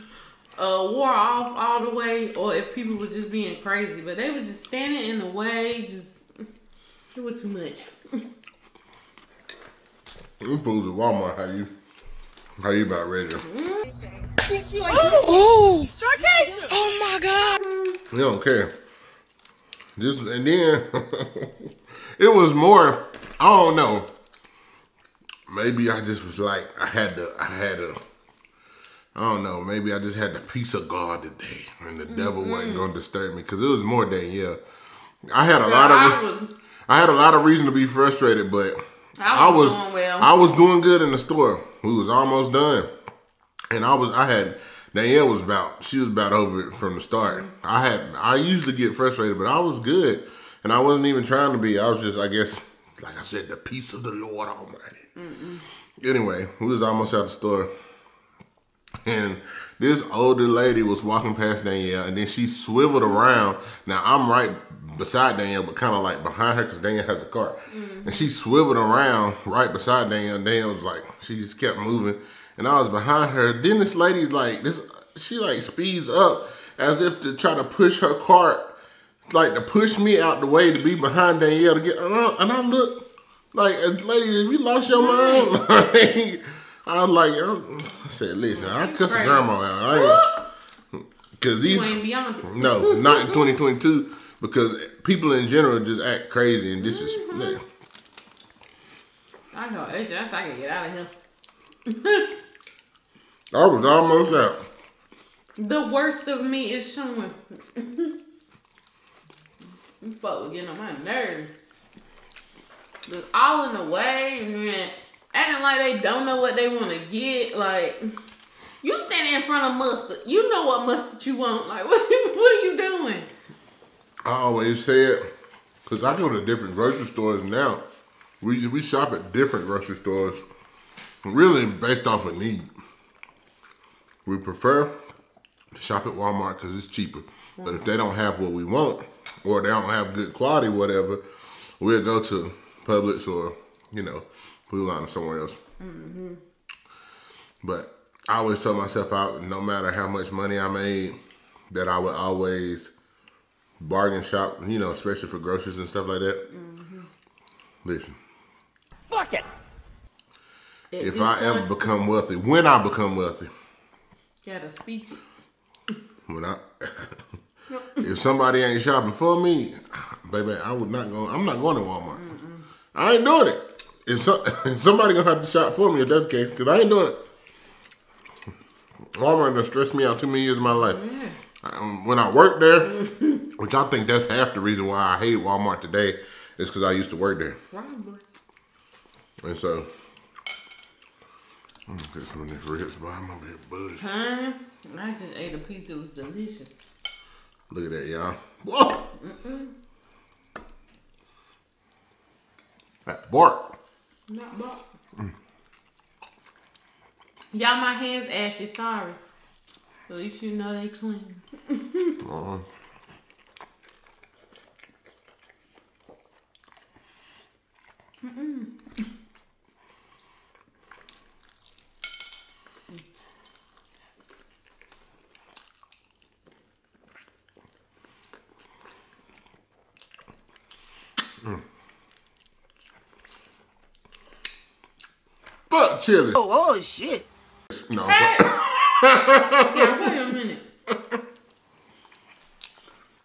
wore off all the way or if people were just being crazy. But they were just standing in the way, just. It was too much. Them fools at Walmart, how you about ready? Ooh! Shortcation! Oh my God! You don't care. Just and then it was more. I don't know. Maybe I just was like I don't know. Maybe I just had the peace of God today, and the devil wasn't gonna disturb me because it was more than I had a lot of reason to be frustrated, but I was doing good in the store. We was almost done, and Danielle was about over it from the start. I usually get frustrated, but I was good, And I wasn't even trying to be. I was just, I guess, like I said, the peace of the Lord Almighty. Anyway, we was almost out the store. And this older lady was walking past Danielle, and then she swiveled around. Now, I'm right beside Danielle, but kind of like behind her because Danielle has a cart. And she swiveled around right beside Danielle, and Danielle was like, she just kept moving. And I was behind her. Then this lady, like, this, she like speeds up as if to try to push her cart, like to push me out the way to be behind Danielle to get around. And I look like, lady, have you lost your mind? Like, I'm like, I said, listen, I cuss grandma out. Because these, no, not in 2022, because people in general just act crazy and disrespect. I know, it's just I can get out of here. I was almost out. The worst of me is showing. You fuck with getting on my nerves. Just all in the way and acting like they don't know what they want to get. Like, you standing in front of mustard. You know what mustard you want. Like, what are you doing? I always said, because I go to different grocery stores now. We shop at different grocery stores, really based off of need. We prefer to shop at Walmart because it's cheaper. But if they don't have what we want, or they don't have good quality, whatever, we'll go to Publix or, you know, Blue Line or somewhere else. But I always tell myself out, no matter how much money I made, that I would always bargain shop, you know, especially for groceries and stuff like that. Listen. Fuck it! If I ever become wealthy, when I become wealthy. Gotta speak it. When I, if somebody ain't shopping for me, baby, I would not go. I'm not going to Walmart. I ain't doing it. If somebody gonna have to shop for me, if that's the case, because I ain't doing it. Walmart done stressed me out too many years of my life. When I worked there, which I think that's half the reason why I hate Walmart today, is because I used to work there. Probably. And so, I'm gonna get some of these ribs, but I'm over here buzzing. I just ate a pizza. It was delicious. Look at that, y'all. Whoa! That bark. Not bark. Y'all, my hands ashy. Sorry. At least you know they clean. Fuck chili. Oh shit. No. Hey. Yeah, wait a minute.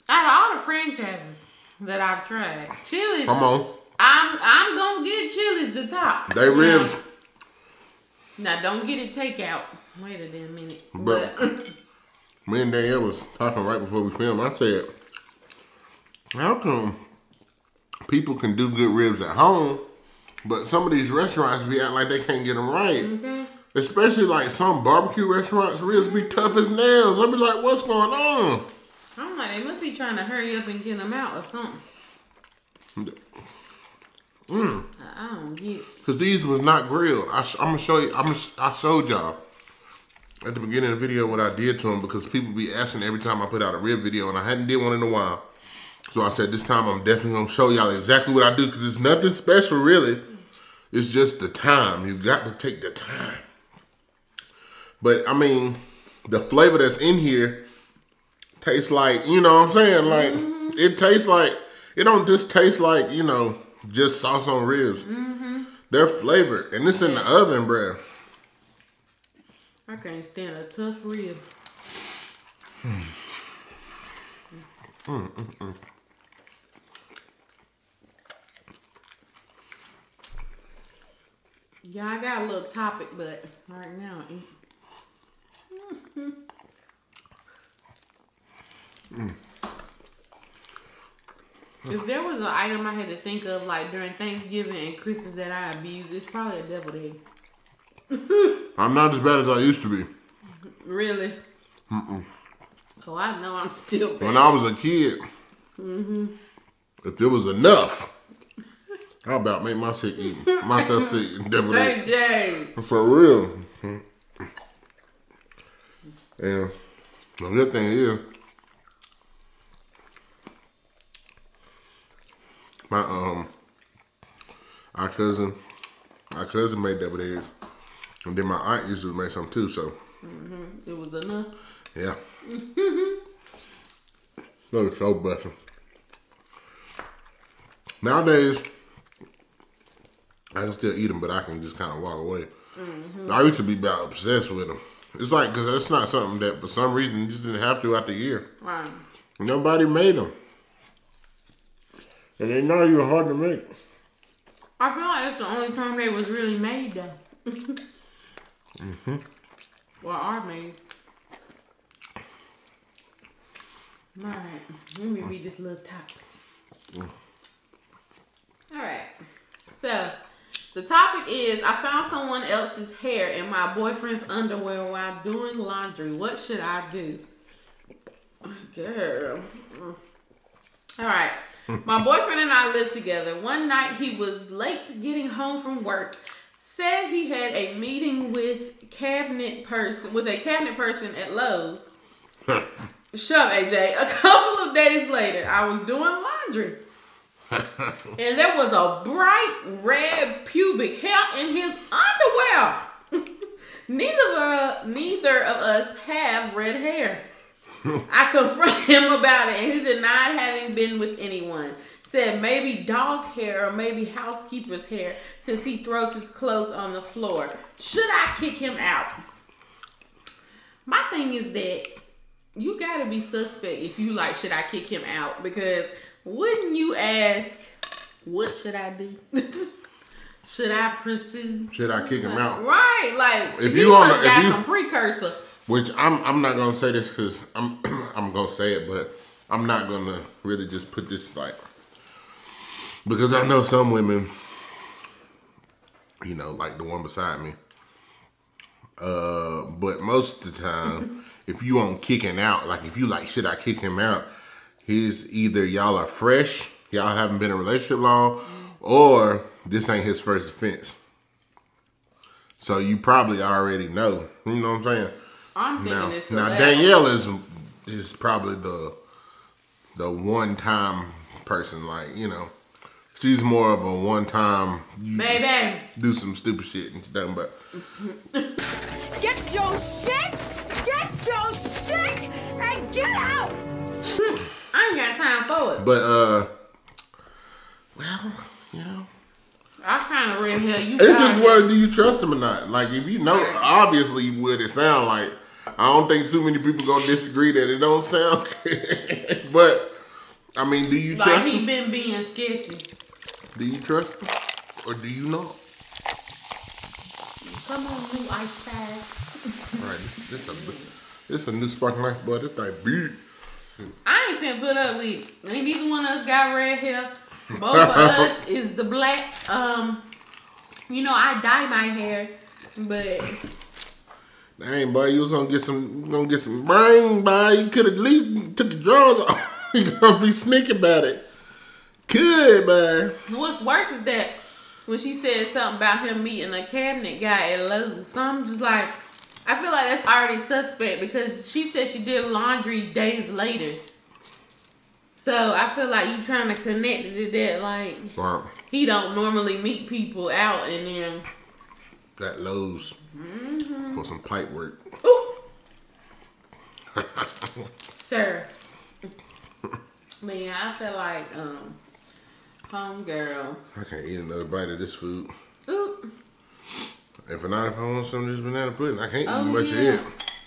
Out of all the franchises that I've tried, Chili's. Come on. I'm gonna get Chili's the top. They ribs. Now don't get it takeout. Wait a damn minute. But me and Danielle was talking right before we filmed. I said, how come people can do good ribs at home, but some of these restaurants be acting like they can't get them right. Especially like some barbecue restaurants, ribs be tough as nails. I be like, what's going on? I'm like, they must be trying to hurry up and get them out or something. I don't get it. Because these was not grilled. I'm going to show you. I showed y'all at the beginning of the video what I did to them, because people be asking every time I put out a rib video, and I hadn't did one in a while. So I said, this time I'm definitely going to show y'all exactly what I do, because it's nothing special, really. It's just the time. You've got to take the time. But, I mean, the flavor that's in here tastes like, you know what I'm saying? Like, it tastes like, it don't just taste like, you know, just sauce on ribs. They're flavored. And it's in the oven, bruh. I can't stand a tough rib. Yeah, I got a little topic, but right now, if there was an item I had to think of, like during Thanksgiving and Christmas that I abused, it's probably a deviled egg. I'm not as bad as I used to be. Really? Oh, I know I'm still bad. When I was a kid, If it was enough, how about make myself eat? Myself sick and definitely. For real. And the good thing is, my our cousin made that with his, and then my aunt used to make some too. So it was enough. Yeah. That was so blessing. Nowadays, I can still eat them, but I can just kind of walk away. I used to be about obsessed with them. It's like, because that's not something that, for some reason, you just didn't have to out the year. Right. Nobody made them. And they know you were hard to make. I feel like that's the only time they was really made, though. Well, are made. All right. Let me read this little topic. All right. So, the topic is, I found someone else's hair in my boyfriend's underwear while doing laundry. What should I do? Girl. All right. My boyfriend and I lived together. One night he was late getting home from work. Said he had a meeting with a cabinet person at Lowe's. Shut up, AJ. A couple of days later, I was doing laundry. And there was a bright red pubic hair in his underwear. Neither of us have red hair. I confronted him about it, and he denied having been with anyone. Said maybe dog hair or maybe housekeeper's hair, since he throws his clothes on the floor. Should I kick him out? My thing is that you gotta be suspect if you like, should I kick him out? Because wouldn't you ask, what should I do? Should I pursue? Should I kick him out? Right, like if you on the, got some precursor. Which I'm not gonna say this because I'm gonna say it, but I'm not gonna really just put this like, because I know some women, you know, like the one beside me. But most of the time, if you on kicking out, like if you like, should I kick him out? He's either y'all are fresh, y'all haven't been in a relationship long, or this ain't his first offense. So you probably already know. You know what I'm saying? I'm thinking now, it's now Danielle is probably the one time person. Like, you know, she's more of a one time. Baby, do some stupid shit and she's done. But get your shit, get your shit, and get out. I ain't got time for it. But, well, you know. I kind of read here. It's just whether do you trust him or not. Like, if you know, obviously what it sound like. I don't think too many people going to disagree that it don't sound good. But, I mean, do you trust him? Like, he been being sketchy. Do you trust him? Or do you not? Come on, new ice bag. All right, this a new sparkling ice bag. This thing big. I ain't finna put up with it. Neither one of us got red hair. Both of us is the black. You know, I dye my hair, but dang, boy, you was gonna get some brain, boy. You could at least took the drawers off. You gonna be sneaky about it. Good, boy. What's worse is that when she said something about him meeting a cabinet guy at Lowe's, so I'm just like, I feel like that's already suspect because she said she did laundry days later. So I feel like you trying to connect it to that, like he don't normally meet people out and then that Lowe's for some pipe work. Ooh. Sir. Man, I feel like homegirl. I can't eat another bite of this food. Ooh. If I want some of this banana pudding, I can't eat much of it.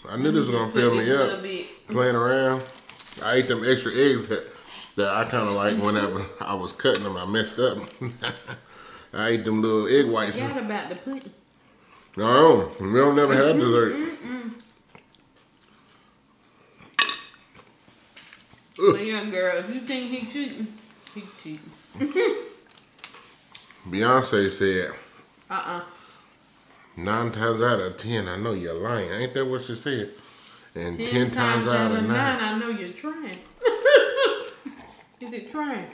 I knew this was going to fill me up. Playing around. I ate them extra eggs that I kind of like whenever I was cutting them. I messed up. I ate them little egg whites. I forgot about the pudding. No, we don't never have dessert. But yeah, girl, if you think he cheating, he cheating. Beyonce said, 9 times out of 10, I know you're lying. Ain't that what she said? And 10 times out of 9, I know you're trying. Is it trying?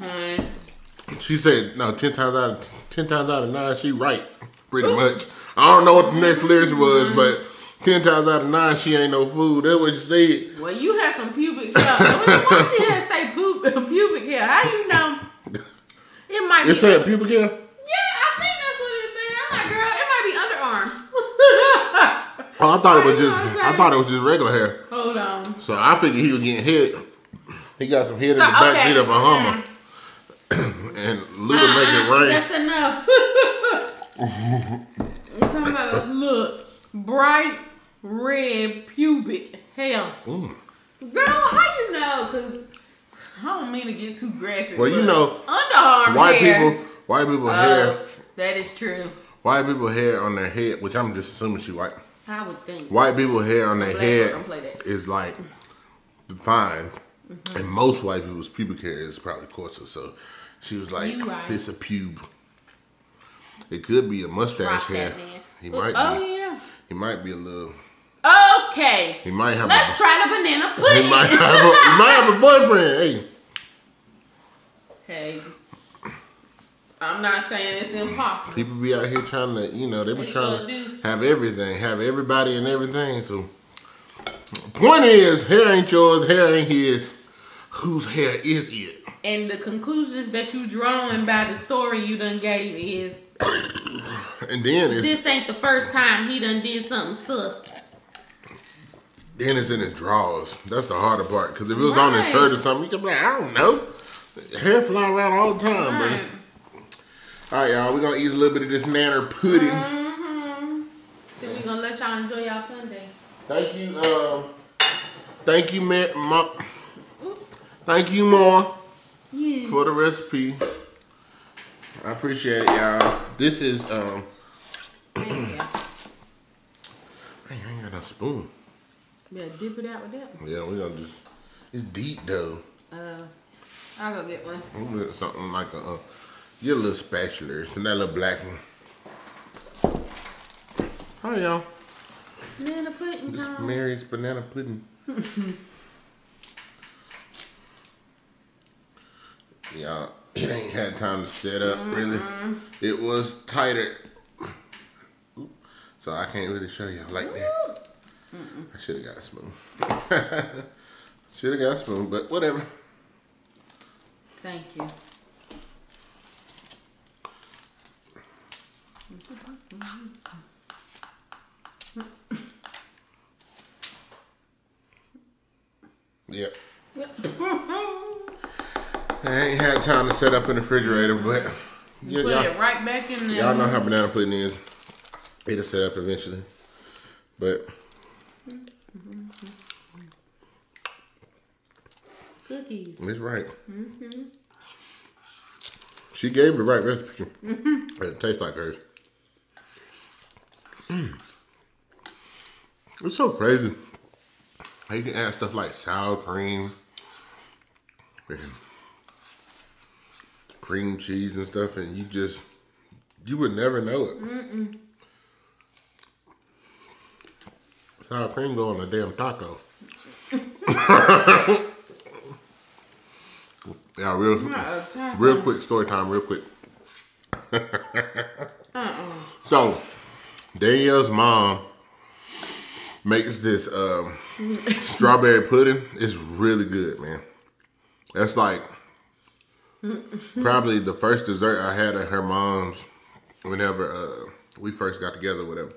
Right. She said, no, 10 times out of 9, she right, pretty much. I don't know what the next lyrics was, but 10 times out of 9, she ain't no food. That's what she said. Well, you had some pubic hair. Why did you have to say pubic hair? How you know? It might be. It said pubic hair? Yeah, I think that's what it said. I'm like, girl, it might be underarm. Oh, I thought it was just, I thought it was just regular hair. Hold on. So I figured he was getting hit. He got some head in the backseat of a Hummer. And Luda make it rain. That's enough. We're talking about, look, bright red pubic hair. Girl, how you know? Because I don't mean to get too graphic. Well, you know, underarm hair. White people hair. That is true. White people hair on their head, which I'm just assuming she white. I would think. White people hair on their head is like defined. And most white people's pubic hair is probably coarser. So she was like, it's a pube. It could be a mustache hair. He might be. Yeah. He might be a little. Okay. He might have. Let's try the banana pudding. He might have a, he might have a boyfriend. Hey. I'm not saying it's impossible. People be out here trying to, you know, they be trying to have everything, have everybody and everything. So, point is, hair ain't yours, hair ain't his. Whose hair is it? And the conclusions that you drawing by the story you done gave is, and then it's, this ain't the first time he done did something sus. Then it's in his drawers. That's the harder part. Because if it was on his shirt or something, you could be like, I don't know. Hair fly around all the time, buddy. Alright, y'all, we're gonna eat a little bit of this manor pudding. Then we're gonna let y'all enjoy y'all Sunday. Thank you, thank you, Ma, for the recipe. I appreciate it, y'all. This is, man, I ain't got no spoon. Better dip it out with that one. Yeah, we're gonna just, it's deep though. I'll go get one. We'll get something like a, get a little spatula, and that little black one. Hi, y'all. Banana pudding. This is Mary's banana pudding. Y'all, it ain't had time to set up, really. It was tighter. So I can't really show y'all like that. I should have got a spoon. Should have got a spoon, but whatever. Thank you. Yep. I ain't had time to set up in the refrigerator, but you put it right back in there. Y'all know how banana pudding is. It'll set up eventually, but cookies. It's right. She gave the right recipe. It tastes like hers. It's so crazy how you can add stuff like sour cream and cream cheese and stuff, and you just, you would never know it. Sour cream go on a damn taco. Yeah, real quick story time, real quick. So Danielle's mom makes this strawberry pudding. It's really good, man. That's like probably the first dessert I had at her mom's whenever we first got together, whatever.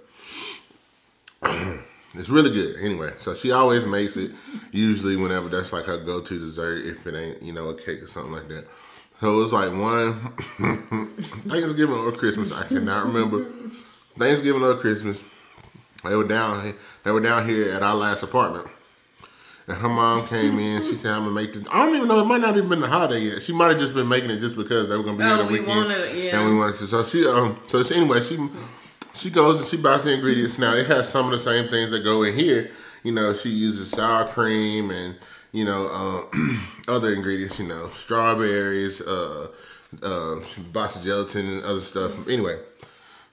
It's really good. Anyway, so she always makes it, usually whenever that's like her go-to dessert, if it ain't, you know, a cake or something like that. So it's like one, Thanksgiving or Christmas, I cannot remember. Thanksgiving or Christmas, they were down here at our last apartment. And her mom came in, she said, I'm gonna make this. I don't even know, it might not even been the holiday yet. She might have just been making it just because they were gonna be here the weekend. And we wanted to. So she, anyway, she goes and she buys the ingredients. Now it has some of the same things that go in here. You know, she uses sour cream and, you know, other ingredients, you know, strawberries, lots of gelatin and other stuff. Anyway,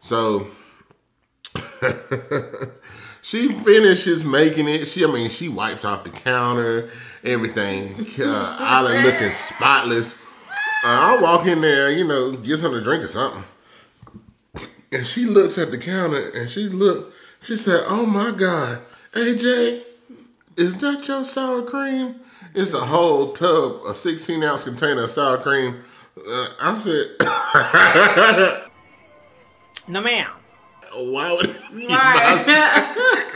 so She finishes making it. She wipes off the counter, everything. Island looking spotless. I walk in there, you know, get something to drink or something. And she looks at the counter and she said, "Oh my God, AJ, is that your sour cream?" It's a whole tub, a 16-ounce container of sour cream. I said, "No, ma'am." Why would it be my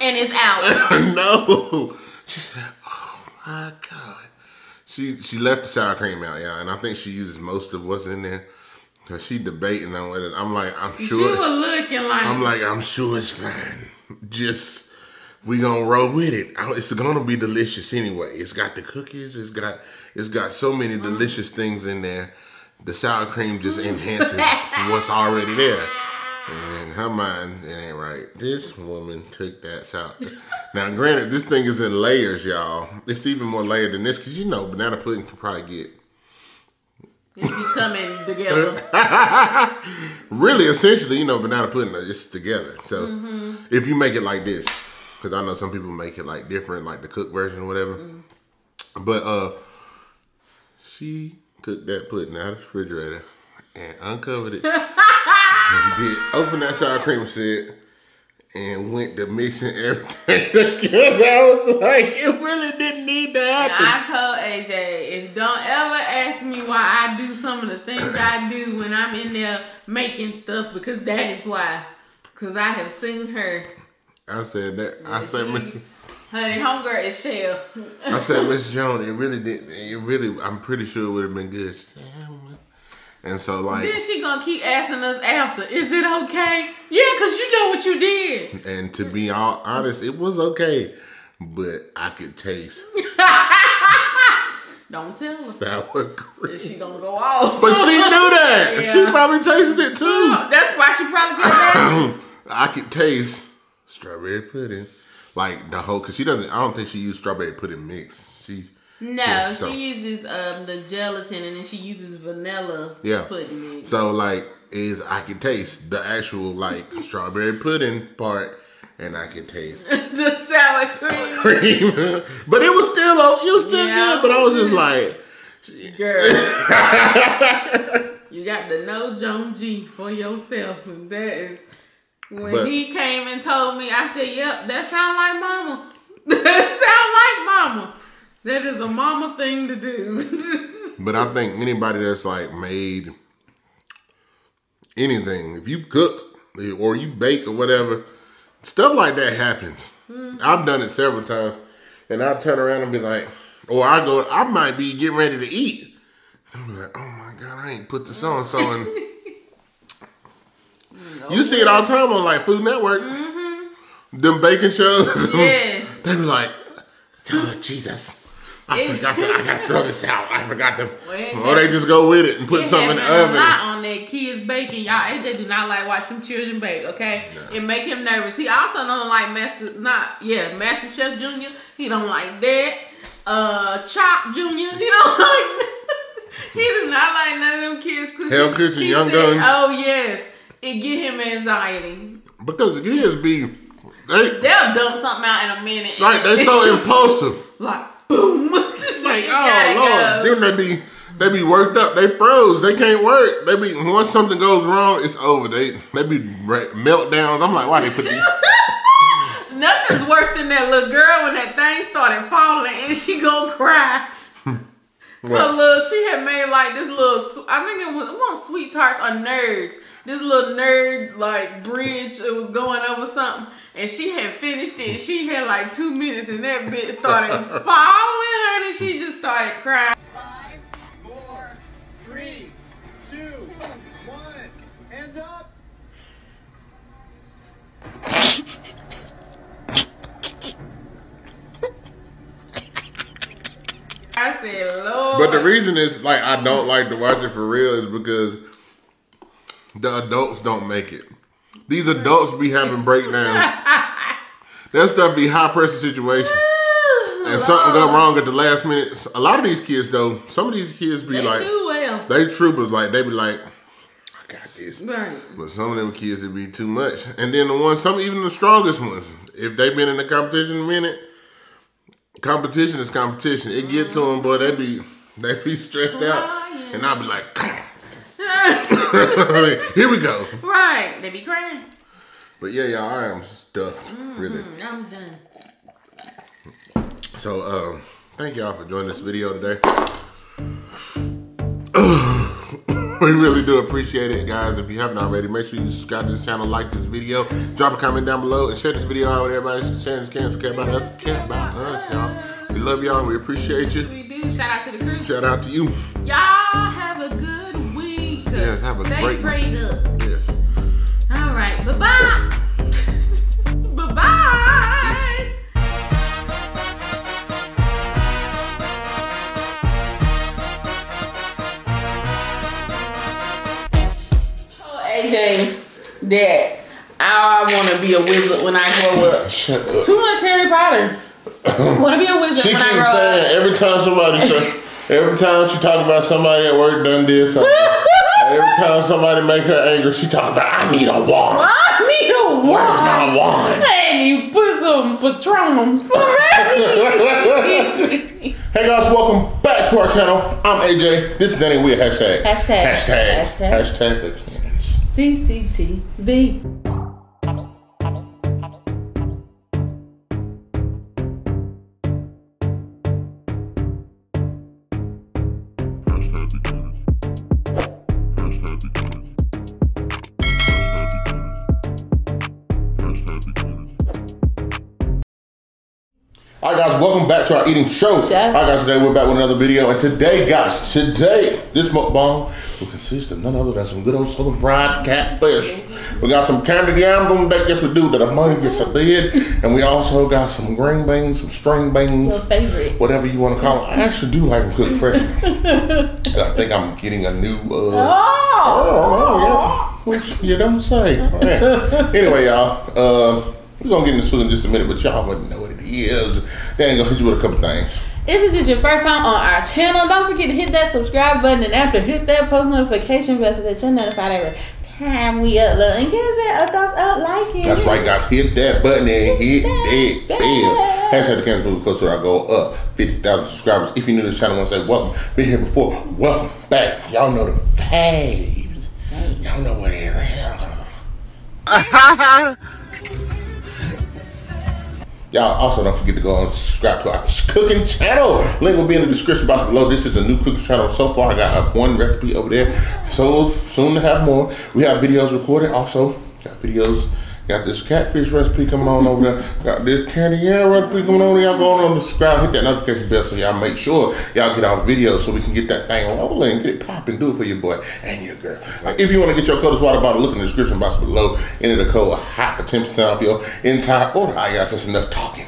and it's out. No. She said, "Oh my God." She left the sour cream out, y'all, and I think she uses most of what's in there. Cause she debating on it. I'm like, I'm sure. She was looking like. I'm like, I'm sure it's fine. Just we gonna roll with it. It's gonna be delicious anyway. It's got the cookies. It's got so many delicious things in there. The sour cream just enhances what's already there. And in her mind, it ain't right. This woman took that sour. Now, granted, this thing is in layers, y'all. It's even more layered than this, cause you know, banana pudding could probably get. It's becoming together. Really, essentially, you know, banana pudding is together. So if you make it like this, because I know some people make it like different, like the cooked version or whatever. But she took that pudding out of the refrigerator and uncovered it. And did open that sour cream shit and went to mixing everything together. I was like, it really didn't need to happen. I told AJ, if don't ever ask me why I do some of the things I do when I'm in there making stuff, because that is why. Because I have seen her. I said that. I said, honey, homegirl is chef. I said, Miss Jones, it really didn't. It really, I'm pretty sure it would have been good. She said, and so like then she gonna keep asking us after, is it okay? Yeah, cause you know what you did. And to be all honest, it was okay, but I could taste. Don't tell her. Sour cream. She gonna go off. But she knew that. Yeah. She probably tasted it too. That's why she probably did that. I could taste strawberry pudding, like the whole. Cause she doesn't. I don't think she used strawberry pudding mix. She. No, so, she uses the gelatin and then she uses vanilla pudding mix. So like I can taste the actual like strawberry pudding part and I can taste the sour cream. But it was still good, but I was just like, girl, you got to know Joan G for yourself. And that is he came and told me, I said, yep, that sound like mama. That is a mama thing to do. But I think anybody that's like made anything, if you cook or you bake or whatever, stuff like that happens. I've done it several times and I turn around and be like, I might be getting ready to eat. I'm like, oh my God, I ain't put the so-and-so in. You see it all the time on like Food Network. Them baking shows. Yes. They be like, oh, Jesus. I gotta throw this out. I forgot to. They just go with it and put something in the oven. A lot on that kids baking, y'all. AJ do not like watching children bake. Okay, it make him nervous. He also don't like Master Chef Junior. He don't like that. Chop Junior. He don't like. He does not like none of them kids cooking. Hell Kitchen, Young Guns. Oh yes, it get him anxiety because it is be. They'll dump something out in a minute. Like they're so impulsive. Like. Boom. Like, oh Lord. Then they be worked up. They froze. They can't work. They be once something goes wrong, it's over. They be meltdowns. I'm like, why they put these? Nothing's worse than that little girl when that thing started falling and she gonna cry. She had made like this little, I think it was Sweet Tarts or Nerds. This little nerd like bridge, it was going over something, and she had finished it. She had like 2 minutes, and that bitch started falling, honey. She just started crying. 5, 4, 3, 2, 1, hands up. I said, Lord. But the reason is like I don't like to watch it for real is because. The adults don't make it. These adults be having breakdowns. That stuff be high pressure situation. And something go wrong at the last minute. A lot of these kids though, some of these kids be they like, they troopers, like they be like, got this. Right. But some of them kids, it be too much. And then the ones, some even the strongest ones, if they've been in the competition a minute, competition is competition. It get to them, boy, they be stressed out. And I be like, here we go. Right. They be crying. But yeah, y'all, I am stuffed, really. I'm done. So, thank y'all for joining this video today. We really do appreciate it, guys. If you haven't already, make sure you subscribe to this channel, like this video, drop a comment down below, and share this video out with everybody. Sharing this Cancer Care About Us, Care About Us, y'all. We love y'all. We appreciate you. We do. Shout out to the crew. Shout out to you. Y'all have a good week. Yes, have a great week. Stay prayed up. Yes. All right. Bye-bye. Bye-bye. AJ, that I want to be a wizard when I grow up. Shut up. Too much Harry Potter. Want to be a wizard when I grow up. Every time she talk about somebody at work done this, every time somebody make her angry, she talk about I need a wand. I need a wand. Where's my wand? And you put some Patronum. Hey guys, welcome back to our channel. I'm AJ. This is Danny. We at Hashtag. Hashtag. Hashtag. Hashtag. Hashtag The Cannons. CCTV. Alright guys, welcome back to our eating show. Alright guys, today we're back with another video, and today guys, this mukbang will consist of none other than some good old southern fried catfish. We got some candied yams on deck, yes we do, that the money gets a bid, and we also got some green beans, some string beans, whatever you want to call them. I actually do like them cooked fresh. I think I'm getting a new, you don't say. Right. Anyway y'all, we're going to get into this in just a minute, but y'all wouldn't know what it is. They ain't going to hit you with a couple things. If this is your first time on our channel, don't forget to hit that subscribe button, and after hit that post notification bell so that you're notified every time we upload. And give us thoughts up, like it. That's right, guys. Hit that button and hit that bell. Hashtag The Cannons moving closer to our goal up 50,000 subscribers. If you're new to this channel, I want to say welcome. Been here before, welcome back. Y'all know the faves. Y'all know what it is. Y'all also don't forget to go and subscribe to our cooking channel. Link will be in the description box below. This is a new cooking channel. So far, I got one recipe over there. So soon to have more. We have videos recorded. Also, got videos. Got this catfish recipe coming on over there. Got this candy yam recipe coming on. Y'all go on and subscribe. Hit that notification bell so y'all make sure y'all get our videos so we can get that thing rolling and get it popping. Do it for your boy and your girl. If you want to get your Coldest Water bottle, look in the description box below. Enter the code HOT for 10% off your entire order. All right, guys, that's enough talking.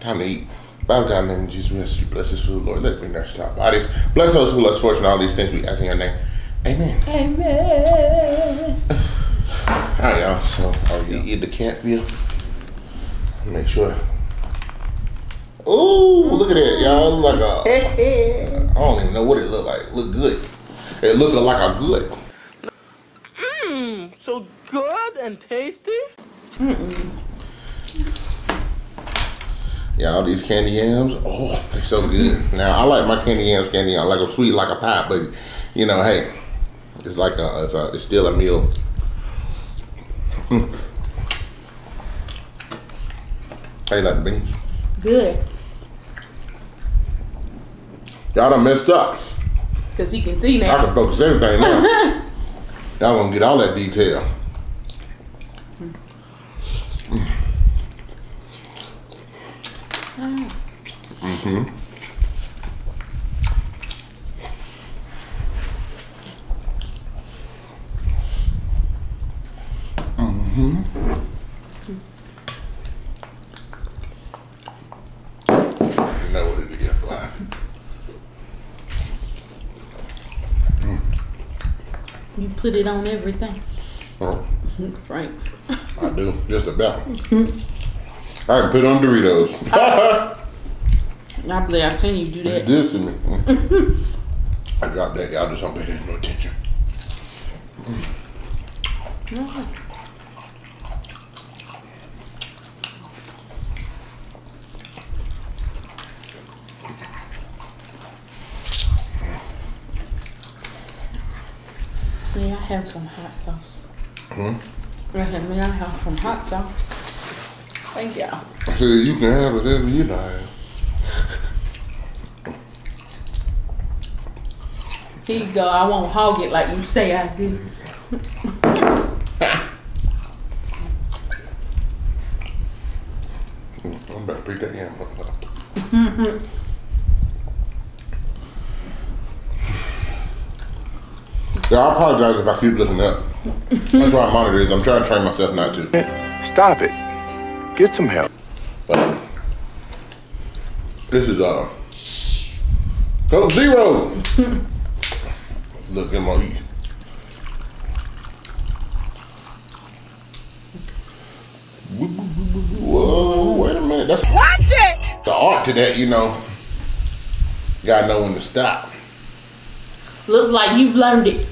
Time to eat. Father God, in the name of Jesus, we ask you bless this food, Lord. Let it be nourished to our bodies. Bless those who love fortune. All these things we ask in your name. Amen. Amen. Alright y'all, so you eat the catfish. Make sure. Ooh, look at that, y'all. Like a I don't even know what it look like. Look good. It looked like a good. Mmm, so good and tasty. Y'all, these candy yams, oh, they're so good. Now I like my candy yams. I like them sweet like a pie, but you know, hey, it's like it's still a meal. How you like the beans? Good. Y'all done messed up. Cause you can see now. I can focus everything now. Y'all gonna get all that detail. You know what it is, Black. You put it on everything. Oh. Frank's. I do, just about. I can put on Doritos. I believe I've seen you do that. This and I got that. Y'all just don't pay no attention. No. May I have some hot sauce? Hmm? I said, may I have some hot sauce? Thank you. I said, you can have whatever you like. Here you go. I won't hog it like you say I did. I'm about to beat that ham up. Yeah, I apologize if I keep looking up. That's why I monitor is. I'm trying to train myself not to. Stop it. Get some help. This is Coke Zero. Look at my eat. Whoa, wait a minute. That's watch it. The art to that, you know. You gotta know when to stop. Looks like you've learned it.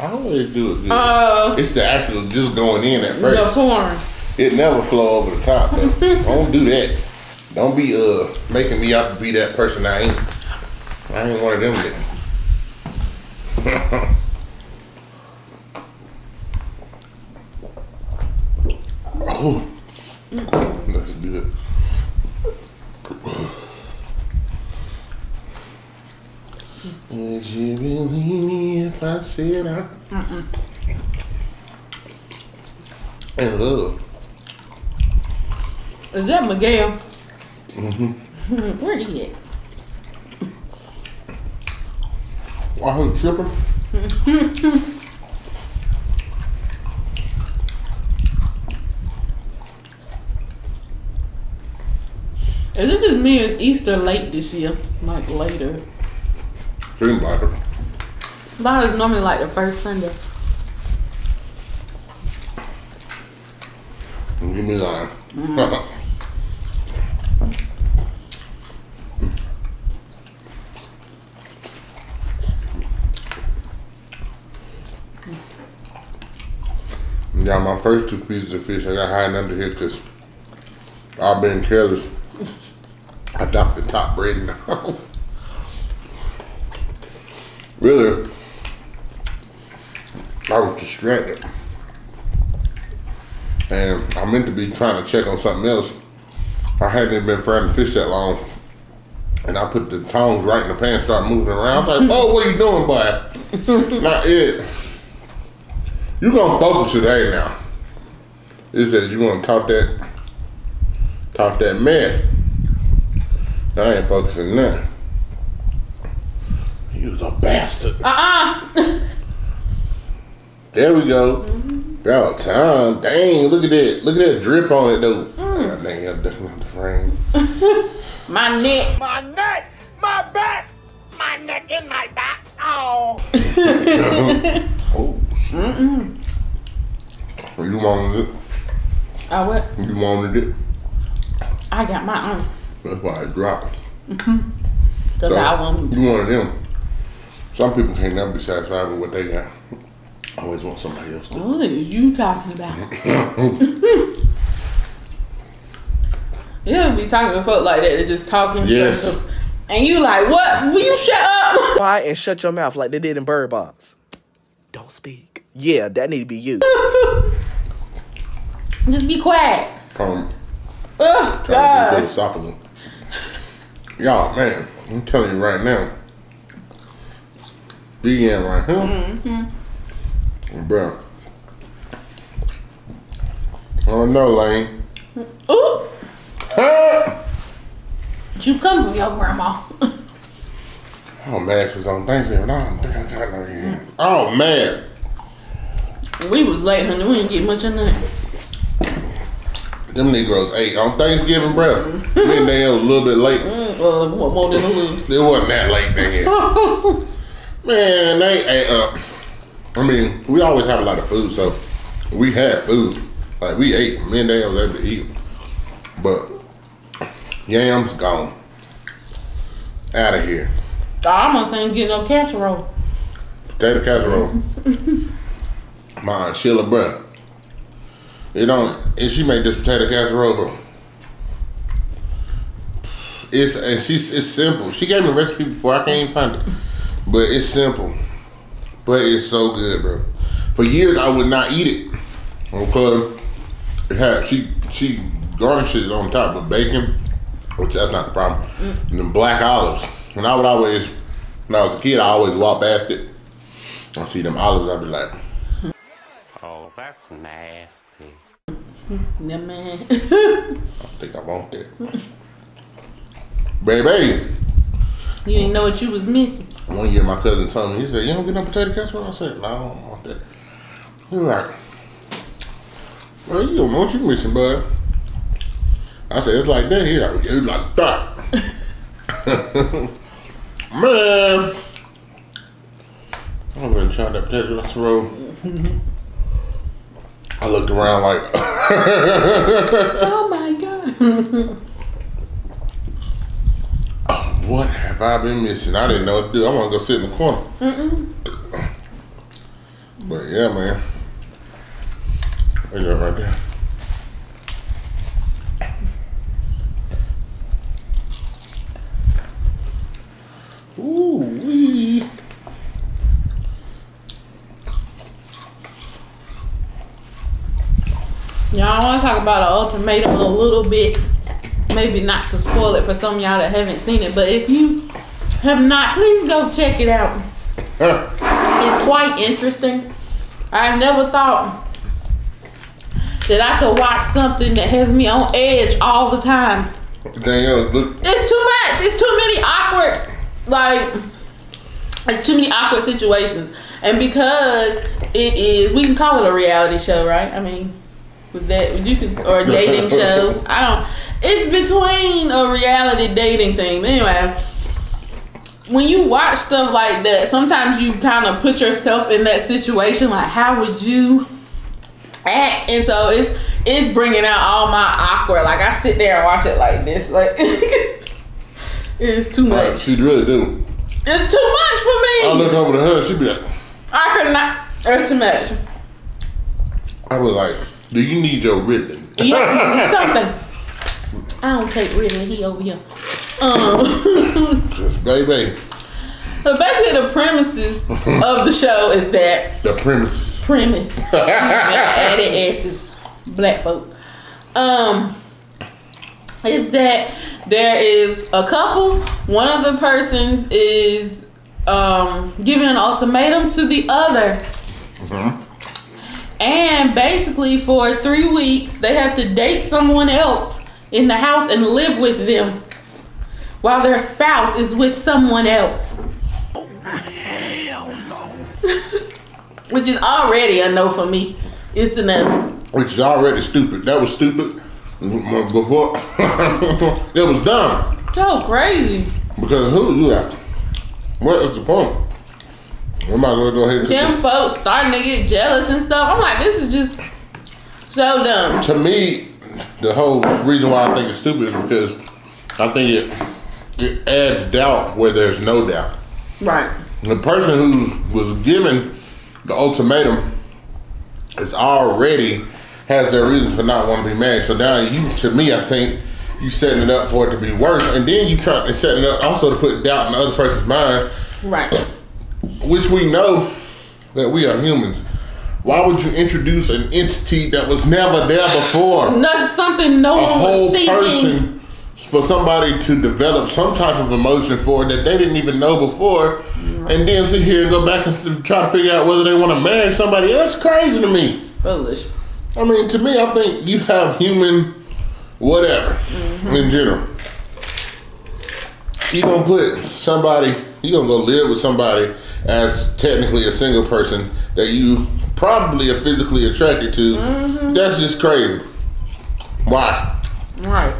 I always do it good. It's the actual just going in at first. The form. It never flow over the top though. Don't do that. Don't be making me out to be that person I ain't. I ain't one of them niggas. Oh, that's good. Would you believe me if I said I? In love. Is that Miguel? Mm-hmm. Where he at? I heard tripping. And this is me, it's Easter late this year. Like later. Seems like it. But it's normally like the first Sunday. Give me that. Mm-hmm. Got my first two pieces of fish. I got hiding under here because I've been careless. I dropped the top bread now. Really, I was distracted. And I meant to be trying to check on something else. I hadn't been frying the fish that long. And I put the tongs right in the pan and started moving around. I was like, oh, what are you doing, boy? Not it. You gonna focus today now. It says you gonna talk that mess. I ain't focusing nothing. You was a bastard. There we go. About time. Dang, look at that. Look at that drip on it though. God dang, I'm ducking out the frame. My neck. My neck. My back. My neck and my back. Oh. Oh, shit. You wanted it? I what? You wanted it? I got my own. That's why I dropped. Because I wanted it. You wanted them. Some people can't never be satisfied with what they got. I always want somebody else to. What are you talking about? You don't be talking to folk like that. They're just talking. Yes. And you like, what? Will you shut up? Quiet and shut your mouth like they did in Bird Box. Don't speak. Yeah, that need to be you. Just be quiet. Oh, God. Y'all, man, I'm telling you right now. BM right here. Mm-hmm. Bro. I don't know, Lane. Ooh. Huh? You come from your grandma. I'm mad because on Thanksgiving, I don't think I got no hand. Oh, man. We was late, honey. We didn't get much of that. Them Negroes ate on Thanksgiving, bro. Me and they was a little bit late. More than a little. It wasn't that late, man. Man, they ate up. I mean, we always have a lot of food, so we had food. Like, we ate. Me and they was able to eat. But yams gone. Out of here. I almost ain't getting no casserole. Potato casserole. My Sheila, bruh. It don't. And she made this potato casserole, bro. It's simple. She gave me the recipe before. I can't even find it, but it's simple. But it's so good, bro. For years I would not eat it because it had she garnishes on top with bacon, which that's not the problem. And then black olives. And I would always, when I was a kid, I always walk past it. I see them olives, I'd be like, oh, that's nasty. Yeah, man. I think I want that. Baby. You didn't know what you was missing. One year my cousin told me, he said, you don't get no potato casserole? I said, no, I don't want that. He was like, well, you don't know what you missing, bud. I said, it's like that. He's like, it's like that. Man. I'm gonna try that potato casserole. I looked around like, oh my God. Oh, what have I been missing? I didn't know what to do. I want to go sit in the corner. But yeah, man. There you go, right there. Ooh, wee. Y'all, I want to talk about The Ultimatum a little bit. Maybe not to spoil it for some of y'all that haven't seen it, but if you have not, please go check it out. It's quite interesting. I never thought that I could watch something that has me on edge all the time. Damn, look. It's too much. It's too many awkward, like, it's too many awkward situations. And because it is, we can call it a reality show, right? I mean, with that, you could, or a dating show. I don't. It's between a reality dating thing. Anyway, when you watch stuff like that, sometimes you kind of put yourself in that situation. Like, how would you act? And so it's bringing out all my awkward. Like, I sit there and watch it like this. Like, it's too much. She really do. It's too much for me. I look over to her. She be like, I could not. It's too much. I was like, do you need your ribbon? Yeah, something. I don't take ribbon. He over here. Baby. So basically, the premises of the show is that the premises. Premise. Added asses, black folk. Is that there is a couple. One of the persons is giving an ultimatum to the other. And basically for 3 weeks, they have to date someone else in the house and live with them while their spouse is with someone else. Oh, hell no. Which is already a no for me. It's a no. Which is already stupid. That was stupid before. It was dumb. So crazy. Because who you at? What is the point? We might as well go ahead and them folks starting to get jealous and stuff. I'm like, this is just so dumb. To me, the whole reason why I think it's stupid is because I think it adds doubt where there's no doubt. Right. The person who was given the ultimatum is already has their reasons for not wanting to be married. So now you, to me, I think you setting it up for it to be worse, and then you try and setting it up also to put doubt in the other person's mind. Right. Which we know that we are humans. Why would you introduce an entity that was never there before? Not something no one was seeking. A whole person for somebody to develop some type of emotion for that they didn't even know before, and then sit here and go back and try to figure out whether they want to marry somebody. That's crazy to me. Foolish. I mean, to me, I think you have human whatever in general. You gonna put somebody. You gonna go live with somebody as technically a single person that you probably are physically attracted to. That's just crazy. Why? Right.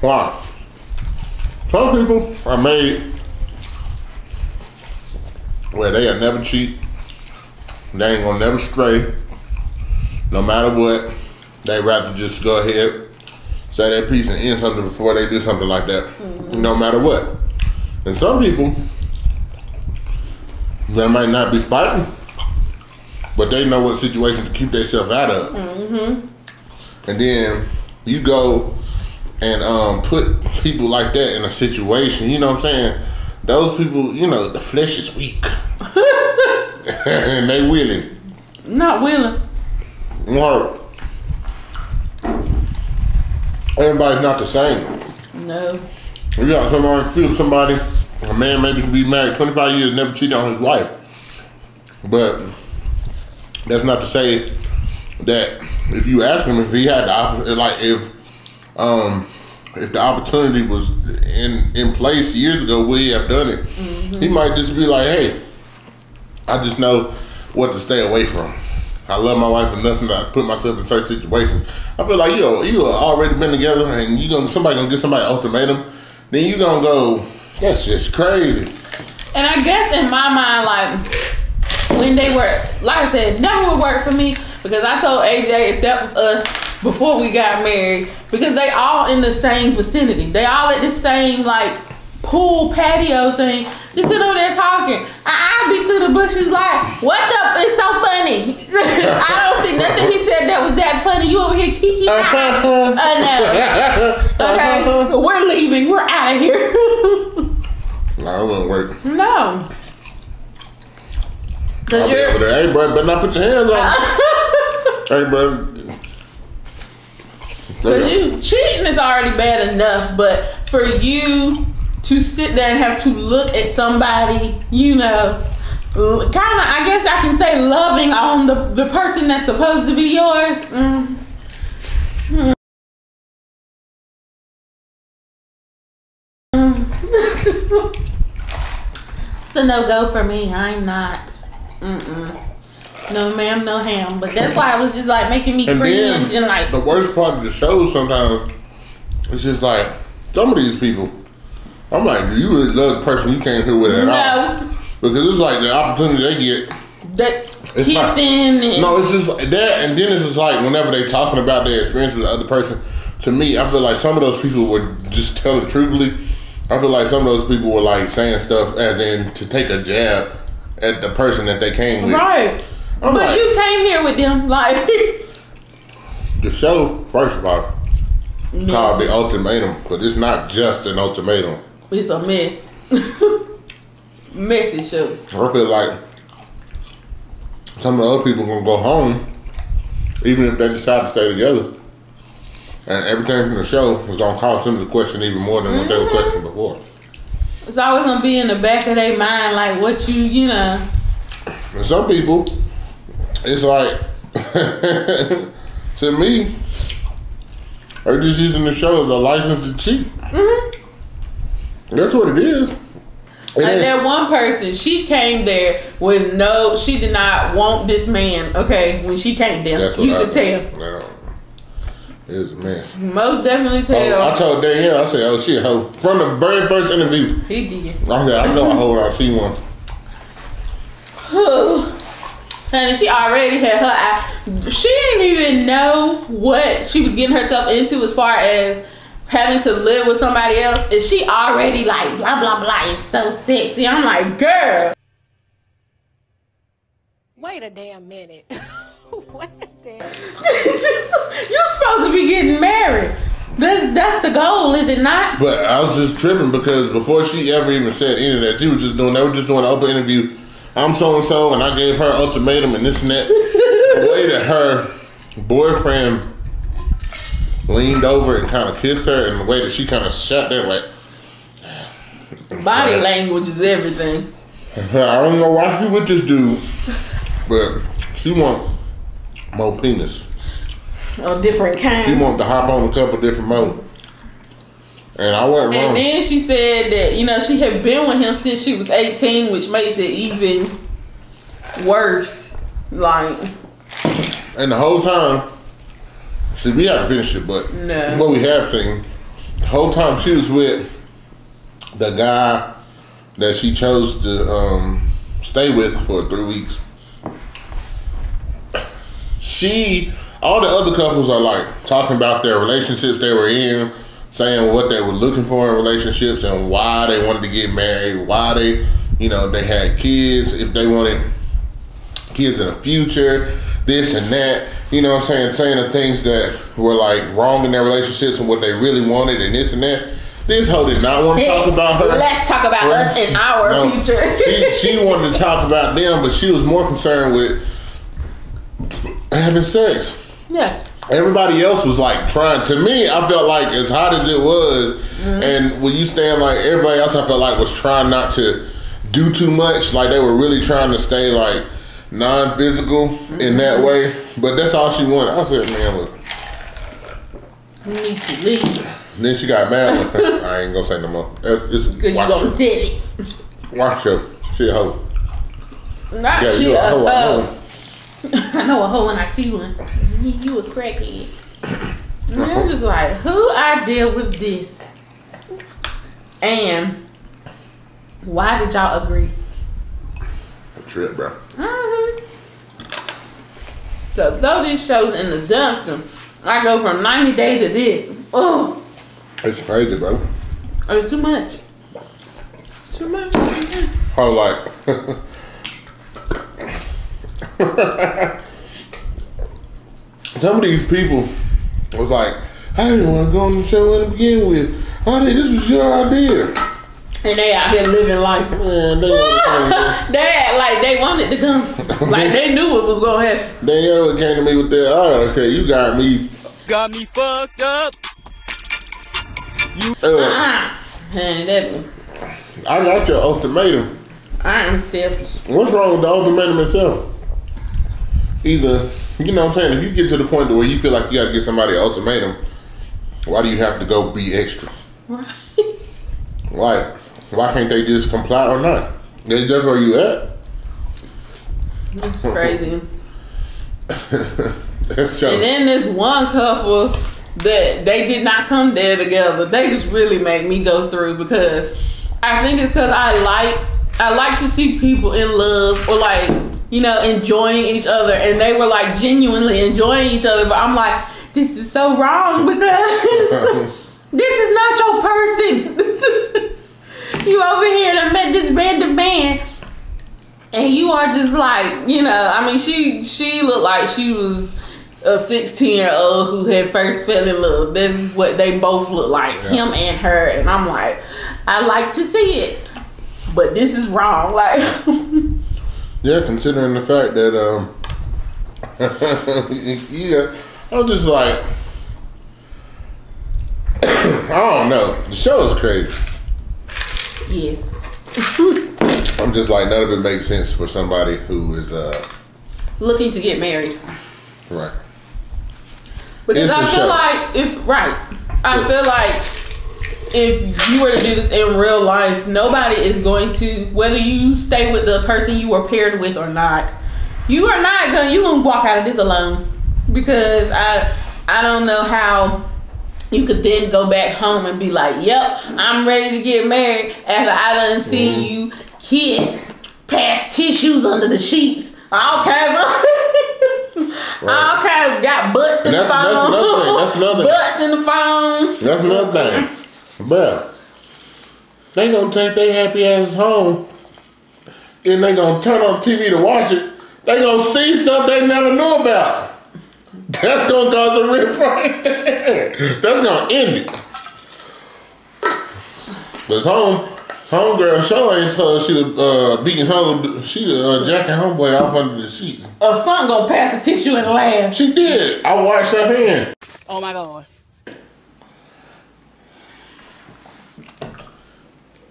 Why? Some people are made where they are never cheat. They ain't gonna never stray. No matter what, they rather just go ahead, say their piece and end something before they do something like that. No matter what. And some people, they might not be fighting, but but they know what situation to keep themselves out of. Mm-hmm. And then you go and put people like that in a situation, you know what I'm saying? Those people, you know, the flesh is weak. And they willing. Not willing. Right. Everybody's not the same. No. You got somebody, a man maybe could be married 25 years, never cheated on his wife. But that's not to say that if you ask him if he had the opportunity, like if the opportunity was in place years ago, would he have done it? Mm-hmm. He might just be like, hey, I just know what to stay away from. I love my wife enough and I put myself in certain situations. I feel like you already been together and you gonna get somebody an ultimatum, then you gonna go, that's just crazy. And I guess in my mind, like when they were, like I said, never would work for me, because I told AJ if that was us before we got married, because they all in the same vicinity. They all at the same like pool patio thing, just sit over there talking. I be through the bushes like, what up? It's so funny. I don't see nothing he said that was that funny. You over here kiki? No. Okay, we're leaving. We're out of here. No, it wouldn't work. No. Cause you're over there. Hey, bro, better not put your hands on. Hey, bro. Cause you cheating is already bad enough, but for you to sit there and have to look at somebody, you know, kind of, I guess I can say loving on the person that's supposed to be yours. Mm. Mm. Mm. It's a no-go for me. I'm not. Mm-mm. No ma'am, no ham. But that's why it was just like making me cringe and like. The worst part of the show sometimes is just like some of these people. I'm like, you really love the person you came here with at all. Because it's like the opportunity they get. That kissing like, and... No, it's just like that. And then it's just like whenever they talking about their experience with the other person, to me, I feel like some of those people were just telling truthfully. I feel like some of those people were like saying stuff as in to take a jab at the person that they came with. Right. I'm but like, you came here with them. Like... The show, first of all, it's called The Ultimatum, but it's not just an ultimatum. It's a mess. Messy show. I feel like some of the other people gonna go home, even if they decide to stay together. And everything from the show is gonna cause them to question even more than what they were questioning before. It's always gonna be in the back of their mind, like what you know. And some people, it's like, to me, they're just using the show as a license to cheat. Mm-hmm. That's what it is. Like that one person, she came there with no, she did not want this man, okay, when she came there. You could tell. No. It was a mess. Most definitely tell. I told Danielle, I said, oh, she a hoe. From the very first interview. He did. Okay, I know a hoe that she won. And she already had her eye. She didn't even know what she was getting herself into as far as having to live with somebody else, and she already like blah blah blah, it's so sexy. I'm like, girl, wait a damn minute. Wait a damn minute. You're supposed to be getting married. That's the goal, is it not? But I was just tripping because before she ever even said any of that, she was just doing, they were just doing an open interview. I'm so and so and I gave her ultimatum and this and that. The way that her boyfriend leaned over and kind of kissed her, and the way that she kind of shut that, like, body language is everything. I don't know why she with this dude, but she want more penis. A different kind. She want to hop on a couple different more. And I wasn't wrong. And then she said that, you know, she had been with him since she was 18, which makes it even worse. Like, and the whole time, see, we haven't finished it, but no. What we have seen, the whole time she was with the guy that she chose to stay with for 3 weeks, all the other couples are like talking about their relationships they were in, saying what they were looking for in relationships and why they wanted to get married, why they had kids, if they wanted kids of the future, this and that, you know what I'm saying, saying the things that were like wrong in their relationships and what they really wanted and this and that. This hoe did not want to talk about her. Let's talk about us and our future. She wanted to talk about them, but she was more concerned with having sex. Yes. Everybody else was like trying. To me, I felt like as hot as it was, and when you stand like everybody else, I felt like was trying not to do too much. Like they were really trying to stay like non-physical in that way. But that's all she wanted. I said, man, look. You need to leave. And then she got mad with her. I ain't gonna say no more. It's watch your shit hoe. Not yeah, she a hoe. I know a hoe when I see one. You a crackhead. And I'm just like, who I deal with this? And why did y'all agree? A trip, bro. So throw these shows in the dumpster. I go from 90 Day to this. Oh, it's crazy, bro. It's too much. It's too much. I like. Some of these people was like, I didn't want to go on the show to begin with. I think this was your idea. And they out here living life. Man, they act like they wanted to come. Like they knew what was going to happen. They ever came to me with that. Oh, okay, you got me. Got me fucked up. I got your ultimatum. I am selfish. What's wrong with the ultimatum itself? Either, you know what I'm saying, if you get to the point where you feel like you gotta give somebody an ultimatum, why do you have to go be extra? Right. Like, why can't they just comply or not? That's just where you at. That's crazy. That's true. And then this one couple that they did not come there together. They just really made me go through, because I think it's because I like to see people in love, or like, you know, enjoying each other, and they were like genuinely enjoying each other, but I'm like, this is so wrong, because this is not your person. You over here and I met this random man and you are just like, you know, I mean, she looked like she was a 16-year-old who had first fell in love. That's what they both look like, him and her. And I'm like, I like to see it, but this is wrong. Like, yeah, considering the fact that yeah, I'm just like, I don't know. The show is crazy. Yes. I'm just like, none of it makes sense for somebody who is looking to get married. Right. Because I feel like if feel like if you were to do this in real life, nobody is going to, whether you stay with the person you were paired with or not, you are not gonna, you gonna walk out of this alone. Because I don't know how you could then go back home and be like, yep, I'm ready to get married after I done seen you kiss, pass tissues under the sheets, all kinds of all kinds of, got butts in the phone. That's another thing. Butts in the phone. That's another thing. But they gonna take their happy asses home and they gonna turn on TV to watch it. They gonna see stuff they never knew about. That's gonna cause a rift right there. That's gonna end it. Cause homegirl show ain't so she was beating home. She was jacking homeboy off under the sheets. Or something gonna pass a tissue and laugh. She did. I washed her hand. Oh my god.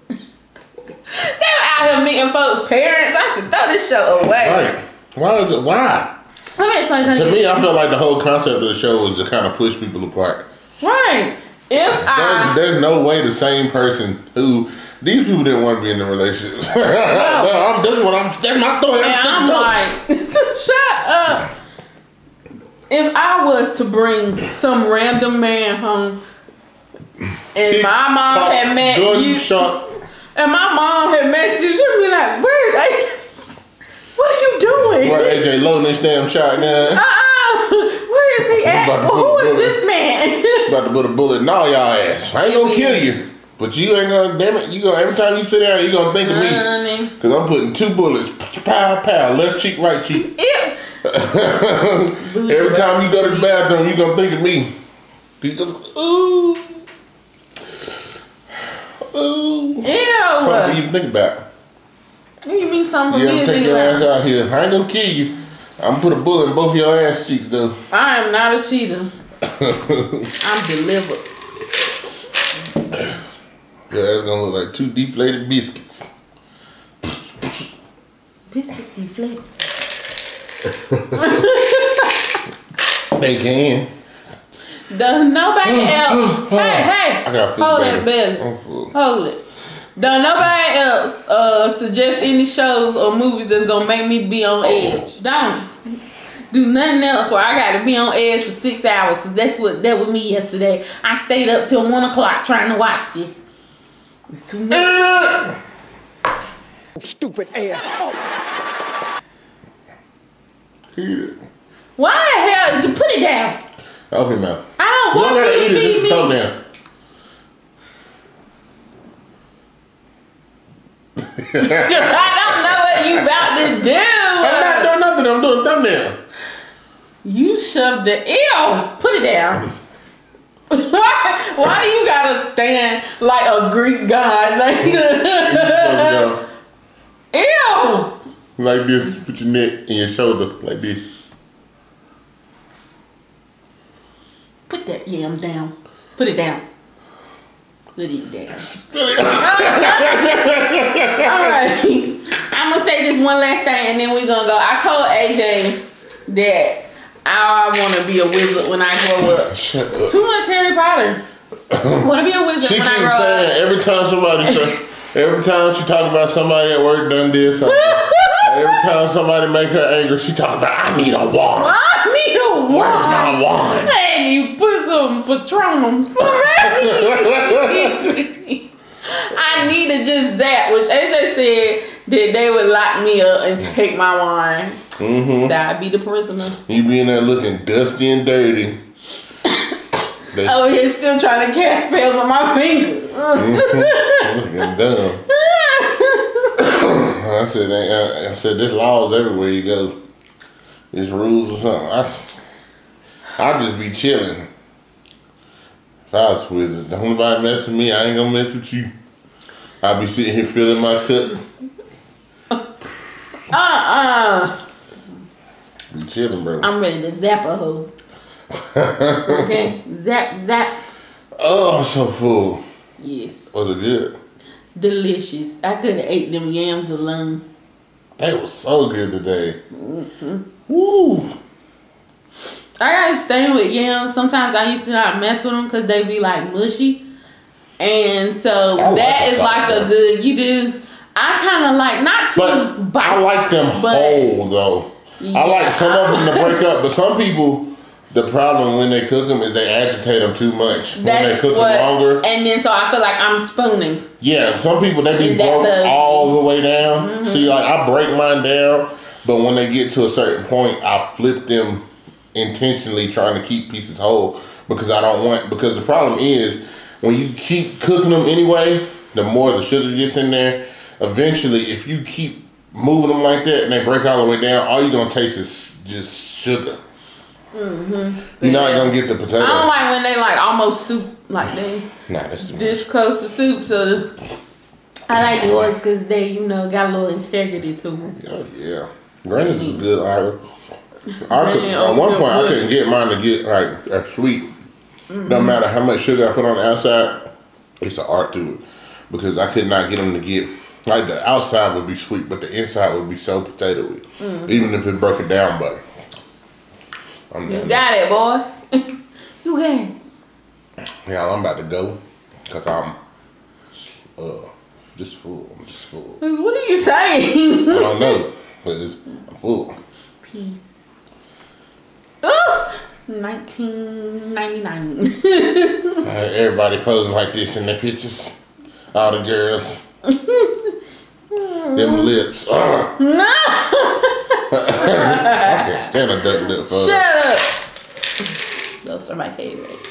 They were out here meeting folks' parents. I said, throw this show away. Right. Why is it? Why? Let me explain something. To me, I feel like the whole concept of the show was to kind of push people apart. Right. There's no way the same person who these people didn't want to be in the relationship. No, that's my story. I'm like, shut up. If I was to bring some random man home, and my mom had met you, and my mom had met you, she'd be like, where is AJ? What are you doing? Where AJ loading this damn shotgun? Where is he at? Who is this man? About to put a bullet in all y'all ass. I ain't gonna kill you. But you ain't gonna, damn it, you gonna, every time you sit down, you gonna think of me. Because I'm putting two bullets, pow, pow, left cheek, right cheek. Ew. Every time you go to the bathroom, you gonna think of me. Because, ooh. Ooh. Ew. Something for you to think about. What do you mean something for me to think about? You take your ass out here. I ain't gonna kill you. I'm gonna put a bullet in both of your ass cheeks, though. I am not a cheater. I'm delivered. Yeah, it's gonna look like two deflated biscuits. Biscuits deflate. They can. Does nobody else? Hey, hey! I gotta feel hold it, Billy. I'm full. Hold it. Does nobody else suggest any shows or movies that's gonna make me be on edge? Don't do nothing else where I gotta be on edge for 6 hours. Cause that's what that was me yesterday. I stayed up till 1 o'clock trying to watch this. It's too much. Stupid ass. Oh. Eat it. Why the hell did you put it down? Open your mouth. I don't want you to feed me. Throw down. I don't know what you about to do. I'm not doing nothing. I'm doing thumb down. You shoved the L. Put it down. Why you gotta stand like a Greek god? Like, go. Ew! Like this, put your neck and your shoulder like this. Put that yam down. Put it down. Put it down. Alright. I'm gonna say this one last thing and then we're gonna go. I told AJ that I want to be a wizard when I grow up. Shut up. Too much Harry Potter. Want to be a wizard when I grow up. She keeps saying every time she talk about somebody at work done did something. Every time somebody make her angry, she talk about I need a wand. I need a wand. Where's my wand? Hey, you put some Patronum. I need to just zap, which AJ said that they would lock me up and take my wand. Mm-hmm. So I'd be the prisoner. You be in there looking dusty and dirty. Oh, you're still trying to cast spells on my fingers. Looking dumb. I said, there's laws everywhere you go. There's rules or something. I'll just be chilling. If I was a wizard, don't nobody mess with me. I ain't gonna mess with you. I'll be sitting here filling my cup. You chilling, bro. I'm ready to zap a hoe. Okay? Zap, zap. Oh, I'm so full. Yes. Was it good? Delicious. I could have ate them yams alone. They were so good today. Woo. I got this thing with yams. Sometimes I used to not mess with them because they be like mushy. And so that is like a good, you do. I kind of like, not too bite. I like them whole, though. Yeah. I like some of them to break up, but some people, the problem when they cook them is they agitate them too much. That's when they cook them longer. And then so I feel like I'm spooning. Yeah, some people, they be broke all the way down. Mm-hmm. See, like, I break mine down, but when they get to a certain point, I flip them intentionally trying to keep pieces whole because I don't want, because the problem is when you keep cooking them anyway, the more the sugar gets in there, eventually, if you keep moving them like that and they break all the way down, all you're going to taste is just sugar. Mm-hmm. You're not going to get the potato. I don't like when they like almost soup, like they this close to soup. So I like yours because they, you know, got a little integrity to them. Oh, yeah. Granny's is good. At one point, I couldn't get mine to get like a sweet. No matter how much sugar I put on the outside, it's an art to it because I could not get them to get. Like the outside would be sweet, but the inside would be so potatoey. Even if it broke it down, but you got it, boy. You got it. Yeah, I'm about to go because I'm just full. I'm just full. What are you saying? I don't know, but I'm full. Peace. Oh, 1999. Everybody posing like this in their pictures. All the girls. Them lips. No. I can't stand a duck lip photo. Shut up. Those are my favorites.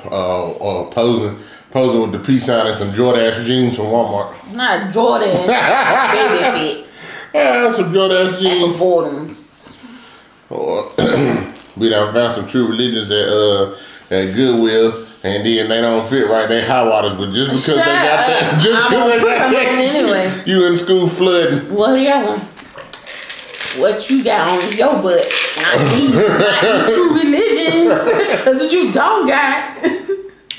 Posing Posing with the peace sign and some Jordache jeans from Walmart. Not Jordan. Baby fit. Yeah, some Jordache jeans. Jordans. Or we done found some True Religions at Goodwill. And then they don't fit right. They high waters, but just because they got that, just because they got that, anyway. You in school flooding. What do y'all want? What you got on your butt? Not these True Religions. That's what you don't got.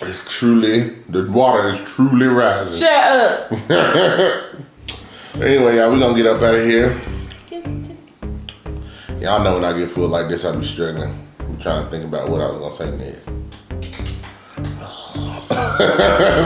It's truly, the water is truly rising. Shut up. Anyway, y'all, we gonna get up out of here. Y'all know when I get full like this, I be struggling. I'm trying to think about what I was gonna say next.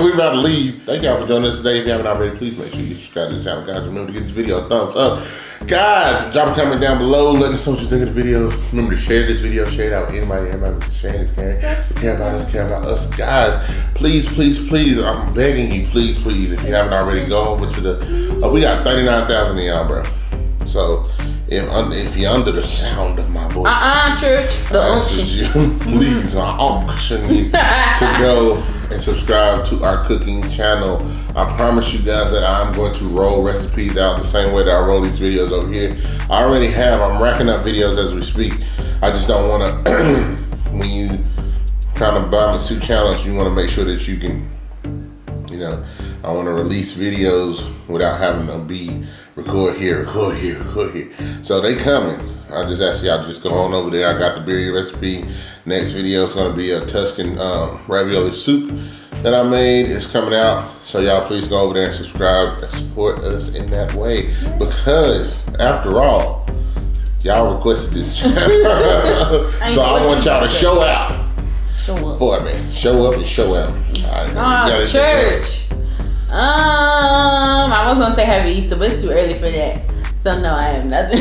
We about to leave. Thank y'all for joining us today. If you haven't already, please make sure you subscribe to this channel, guys. Remember to give this video a thumbs up, guys. Drop a comment down below. Let us know what you think of the video. Remember to share this video. Share it out with anybody. Everybody sharing this can. Care about us. Care about us, guys. Please, please, please. I'm begging you. Please, please. If you haven't already, go over to the. We got 39,000 of y'all, bro. So if you're under the sound of my voice, church, the unction. You, please, I unction you to go and subscribe to our cooking channel. I promise you guys that I'm going to roll recipes out the same way that I roll these videos over here. I already have. I'm racking up videos as we speak. I just don't want to. When you kind of buy the two channels, you want to make sure that you can. You know, I want to release videos without having to be record here, record here, record here. So they coming. I just ask y'all to just go on over there. I got the birria recipe. Next video is going to be a Tuscan ravioli soup that I made. It's coming out. So y'all please go over there and subscribe and support us in that way. Because after all, y'all requested this channel. So I want y'all to show out. Show up. Boy, man. Show up and show out. Church. I was gonna say Happy Easter, but it's too early for that. So no, I have nothing.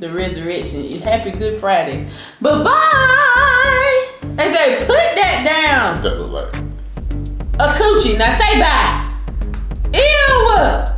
The resurrection is Happy Good Friday. Bye bye. AJ, put that down. That was like a coochie. Now say bye. Ew.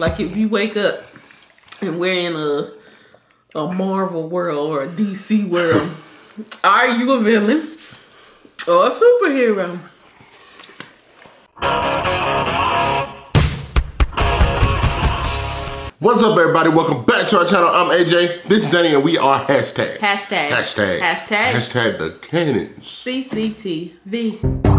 Like if you wake up and we're in a Marvel world or a DC world, are you a villain or a superhero? What's up, everybody? Welcome back to our channel. I'm AJ. This is Danny, and we are Hashtag. Hashtag. Hashtag. Hashtag. Hashtag The Cannons. CCTV.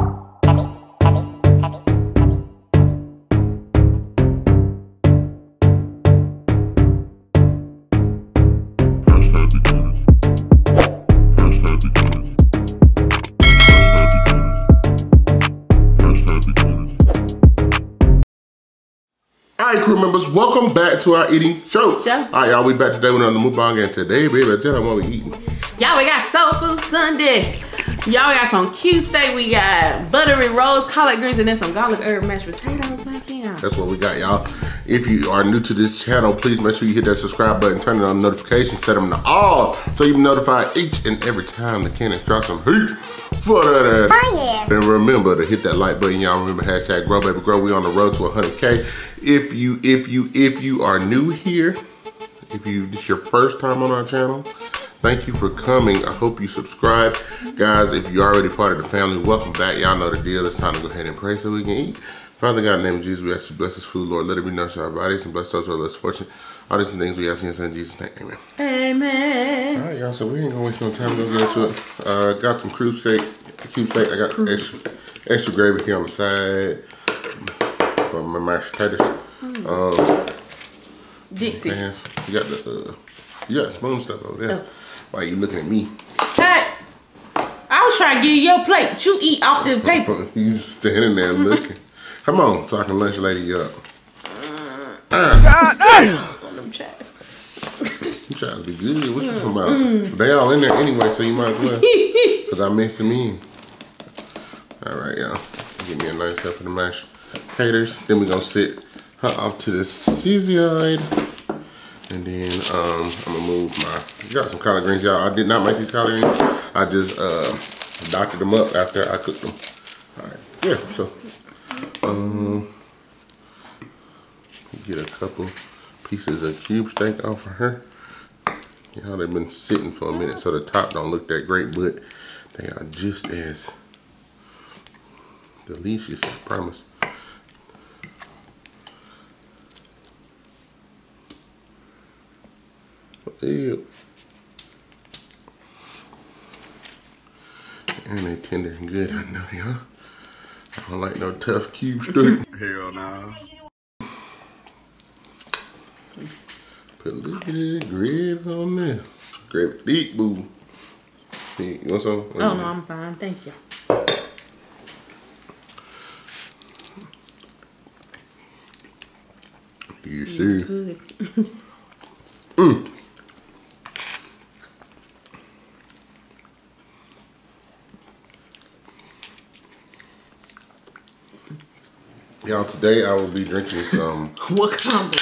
Alright, crew members, welcome back to our eating show. Alright, y'all, we back today with another Mookbang, and today, baby, tell them what we eating. Y'all, we got Soul Food Sunday. Y'all got some cute steak. We got buttery rolls, collard greens, and then some garlic herb mashed potatoes right there. That's what we got, y'all. If you are new to this channel, please make sure you hit that subscribe button, turn on notifications, set them to all, so you can be notified each and every time the Cannons drop some heat. Oh, yeah. And remember to hit that like button, y'all. Remember hashtag grow baby grow. We on the road to 100K. If you are new here, if this your first time on our channel, thank you for coming. I hope you subscribe, guys. If you're already part of the family, welcome back. Y'all know the deal. It's time to go ahead and pray so we can eat. Father God, in the name of Jesus, we ask you to bless this food, Lord. Let it be nourished to our bodies and bless those who are less fortunate. All these things we ask in your son Jesus' name. Amen. Amen. All right, y'all. So we ain't gonna waste no time. We're gonna go into it. Got some cube steak. I got extra gravy here on the side for my mashed potatoes. Dixie. You got the spoon stuff over there. Why you looking at me? Hey, I was trying to give you your plate. You eat off the paper. You just standing there looking. Come on, so I can lunch lady up. God damn! Them chaps. Them chaps be good. What you talking about? They all in there anyway, so you might as well. Cause I mixed them in. All right, y'all. Give me a nice cup of the mashed taters. Then we gonna sit her off to the side. And then I'm gonna move my. You got some collard greens, y'all. I did not make these collard greens. I just doctored them up after I cooked them. All right. Yeah. So get a couple pieces of cube steak off of her. Y'all, they've been sitting for a minute, so the top don't look that great, but they are just as delicious, I promise. Ew. And they tender and good, I know, y'all. I don't like no tough cube steak. Hell nah. Put a little bit of gravy on there. Gravy deep, boo. You want some? Oh, no, I'm fine. Thank you. You see? Mmm. Y'all, today I will be drinking some. What combo?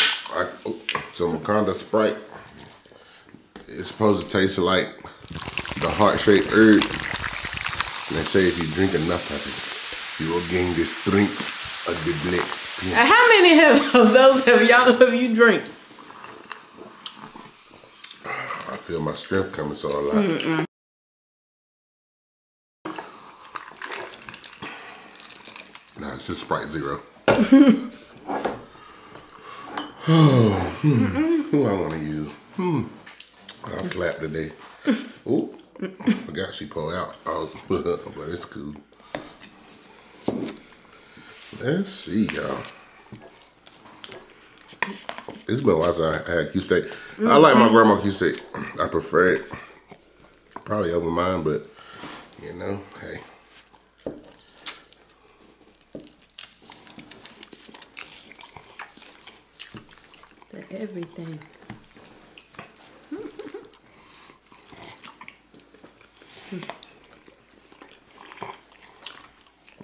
Some Condis Sprite. It's supposed to taste like the heart-shaped herb. And they say if you drink enough of it, you will gain the strength of the black. Yeah. How many of those have you drank? I feel my strength coming so a lot. Mm-mm. Nah, it's just Sprite Zero. Who I want to use? I'll slap today. Oh, I forgot she pulled out. Oh, but it's cool. Let's see, y'all. It's been a while since I had Q steak. I like my grandma Q steak. I prefer it probably over mine, but you know, hey. That's everything.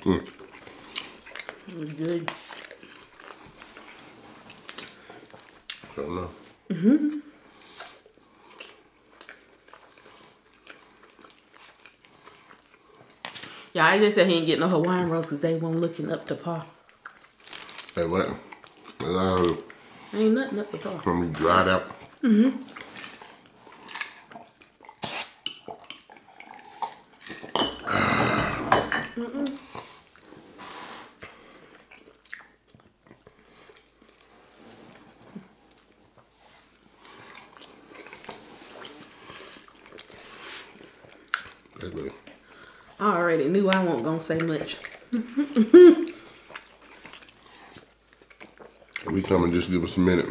It was good. I don't know. Yeah, I just said he ain't getting no Hawaiian rolls because they won't looking up to par. They what? I ain't nothing up at all. It's gonna be dried out. Mm-hmm. Mm-mm. I already knew I wasn't gonna say much. We coming, just give us a minute.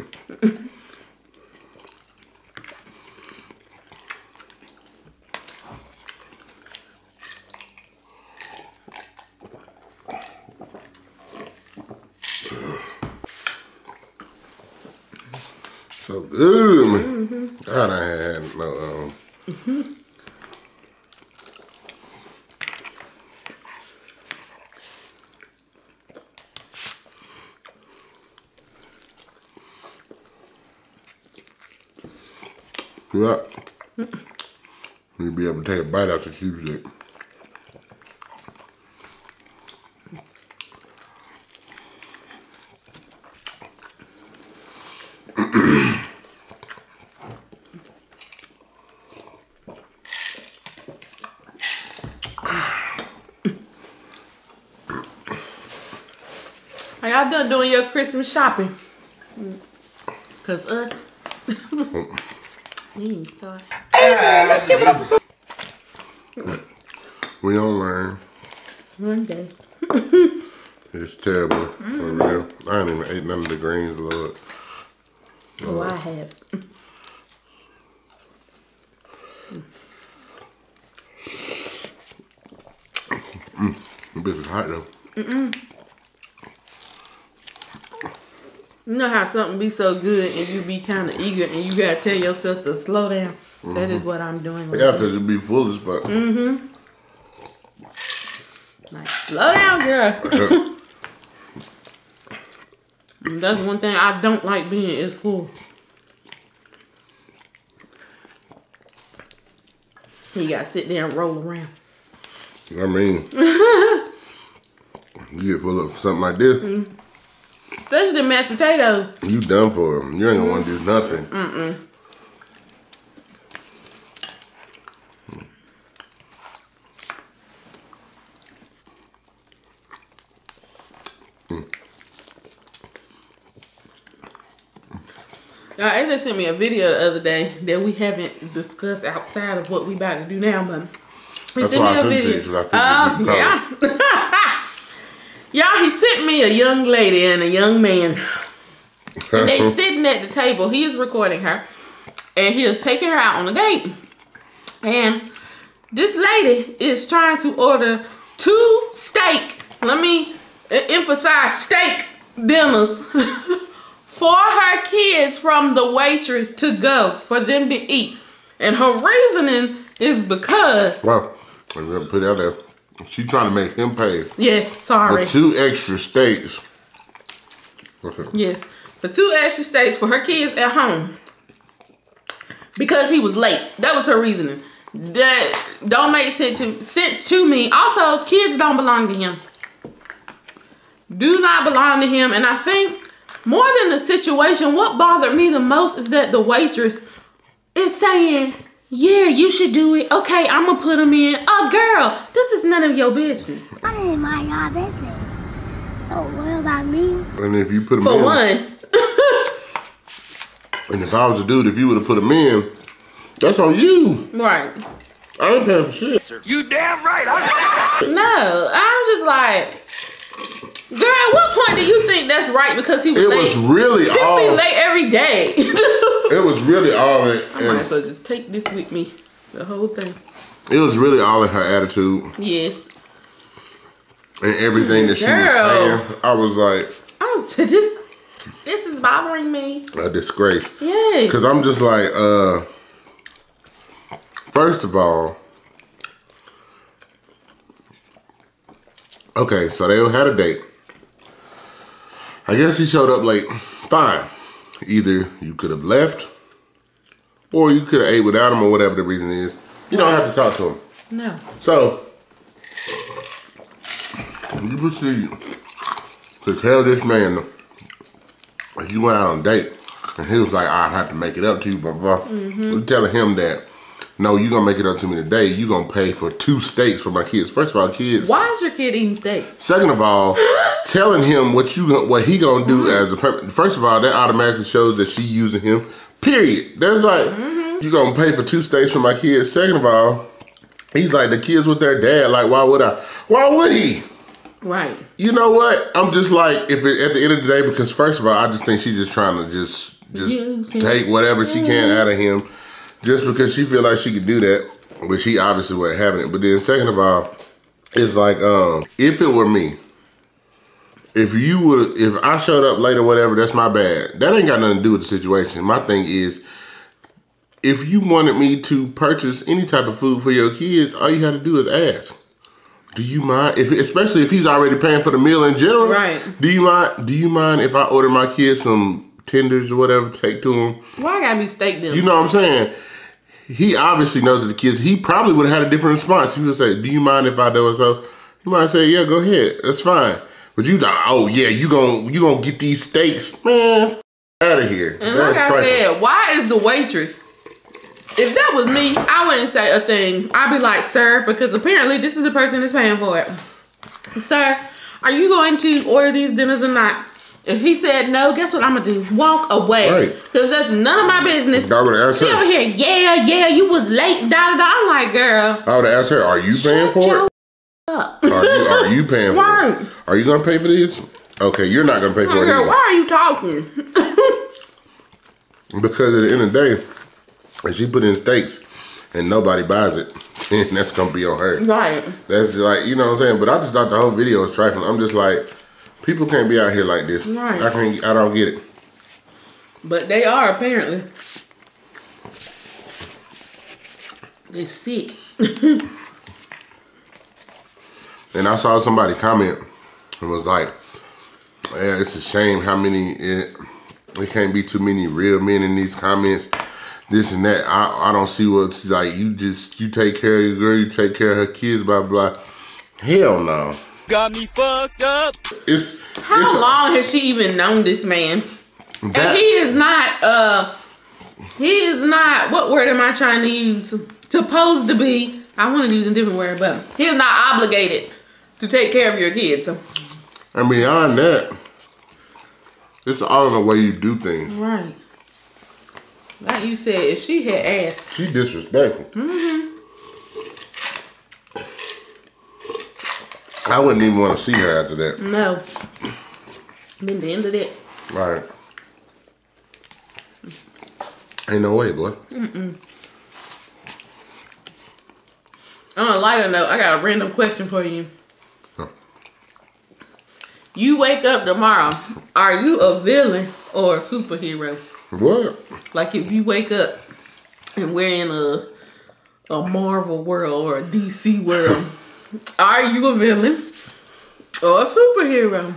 So good, man. Mm-hmm. God, I had no. Mm-hmm. Up. You'll be able to take a bite out the cheesecake. Are y'all done doing your Christmas shopping? 'Cause us. We don't learn. One day. It's terrible. Mm. For real. I ain't even ate none of the greens, Lord. Oh, I have. This is hot though. Mm-mm. You know how something be so good and you be kind of eager and you gotta tell yourself to slow down. Mm-hmm. That is what I'm doing. Yeah, because you be full as fuck. Mm-hmm. Like, slow down, girl. That's one thing I don't like being is full. You gotta sit there and roll around. I mean, you get full of something like this. Mm-hmm. Especially the mashed potatoes. You done for them. You ain't gonna want to do nothing. Mm-mm. They sent me a video the other day that we haven't discussed outside of what we about to do now, but they sent me a video. Oh, yeah. Y'all, he sent me a young lady and a young man. And they sitting at the table. He is recording her. And he is taking her out on a date. And this lady is trying to order 2 steak. Let me emphasize steak dinners. For her kids from the waitress to go. For them to eat. And her reasoning is because. Well, I'm going to put out there. She trying to make him pay. Yes, sorry. For 2 extra steaks. Okay. Yes, for 2 extra steaks for her kids at home. Because he was late. That was her reasoning. That don't make sense to me. Also, kids don't belong to him. Do not belong to him. And I think more than the situation, what bothered me the most is that the waitress is saying, yeah, you should do it. Okay, I'm gonna put them in. Oh, girl, this is none of your business. I didn't mind y'all business. Don't worry about me. And if you put them for in. For one. And if I was a dude, if you would have put them in, that's on you. Right. I ain't paying for shit. You damn right. No, I'm just like. Girl, at what point do you think that's right? Because he was late. It was really all. People be late every day. It was really all that. I might as well just take this with me. The whole thing. It was really all in her attitude. Yes. And everything that she was saying. I was like. I said, this is bothering me. A disgrace. Yes. Because I'm just like, first of all. Okay, so they had a date. I guess he showed up late. Fine. Either you could have left or you could have ate without him or whatever the reason is. You don't have to talk to him. No. So, you proceed to tell this man if you went out on a date and he was like, I'd have to make it up to you, blah, blah, blah. Mm-hmm. We're telling him that, no, you're going to make it up to me today. You're going to pay for 2 steaks for my kids. First of all, kids. Why is your kid eating steak? Second of all, telling him what he going to do as a... First of all, that automatically shows that she using him. Period. That's like, you're going to pay for 2 steaks for my kids. Second of all, he's like, the kids with their dad. Like, why would I? Why would he? Right. You know what? I'm just like, if it, at the end of the day, because first of all, I just think she's just trying to just take whatever she can out of him. Just because she feel like she could do that, which he obviously wasn't having it. But then second of all, it's like, if it were me, if I showed up late or whatever, that's my bad. That ain't got nothing to do with the situation. My thing is, if you wanted me to purchase any type of food for your kids, all you had to do is ask. Do you mind? Especially if he's already paying for the meal in general. Right. Do you mind if I order my kids some tenders or whatever, take to them? Why gotta be steak them? You know what I'm saying? He obviously knows that the kids, he probably would have had a different response. He would say, do you mind if I do it? So you might say, yeah, go ahead. That's fine. But you like, oh yeah, you gonna get these steaks. Man, out of here. And like I said, why is the waitress? If that was me, I wouldn't say a thing. I'd be like, sir, because apparently this is the person that's paying for it. Sir, are you going to order these dinners or not? If he said no, guess what I'm going to do? Walk away. Right. Because that's none of my business. I would ask her. She over here, yeah, you was late, da da da. I'm like, girl. I would ask her, are you paying for it? Up. Are you paying for it? Are you going to pay for this? Okay, you're not going to pay for it either. Girl, why are you talking? Because at the end of the day, if she put in steaks and nobody buys it, then that's going to be on her. Right. That's like, you know what I'm saying? But I just thought the whole video was trifling. I'm just like, people can't be out here like this. Right. I don't get it. But they are, apparently. They're sick. And I saw somebody comment and was like, yeah, it's a shame how many, it can't be too many real men in these comments. This and that. I don't see what's like. You take care of your girl. You take care of her kids. Blah blah. Hell no. Got me fucked up. How long has she even known this man? And he is not. He is not. What word am I trying to use? Supposed to be. I want to use a different word, but he is not obligated to take care of your kids. And beyond that, it's all in the way you do things. Right. Like you said, if she had asked. She disrespectful. Mm-hmm. I wouldn't even want to see her after that. No. Been the end of that. Right. Ain't no way, boy. Mm-mm. On a lighter note, I got a random question for you. Huh. You wake up tomorrow. Are you a villain or a superhero? What? Like if you wake up and we're in a Marvel world or a DC world, are you a villain or a superhero?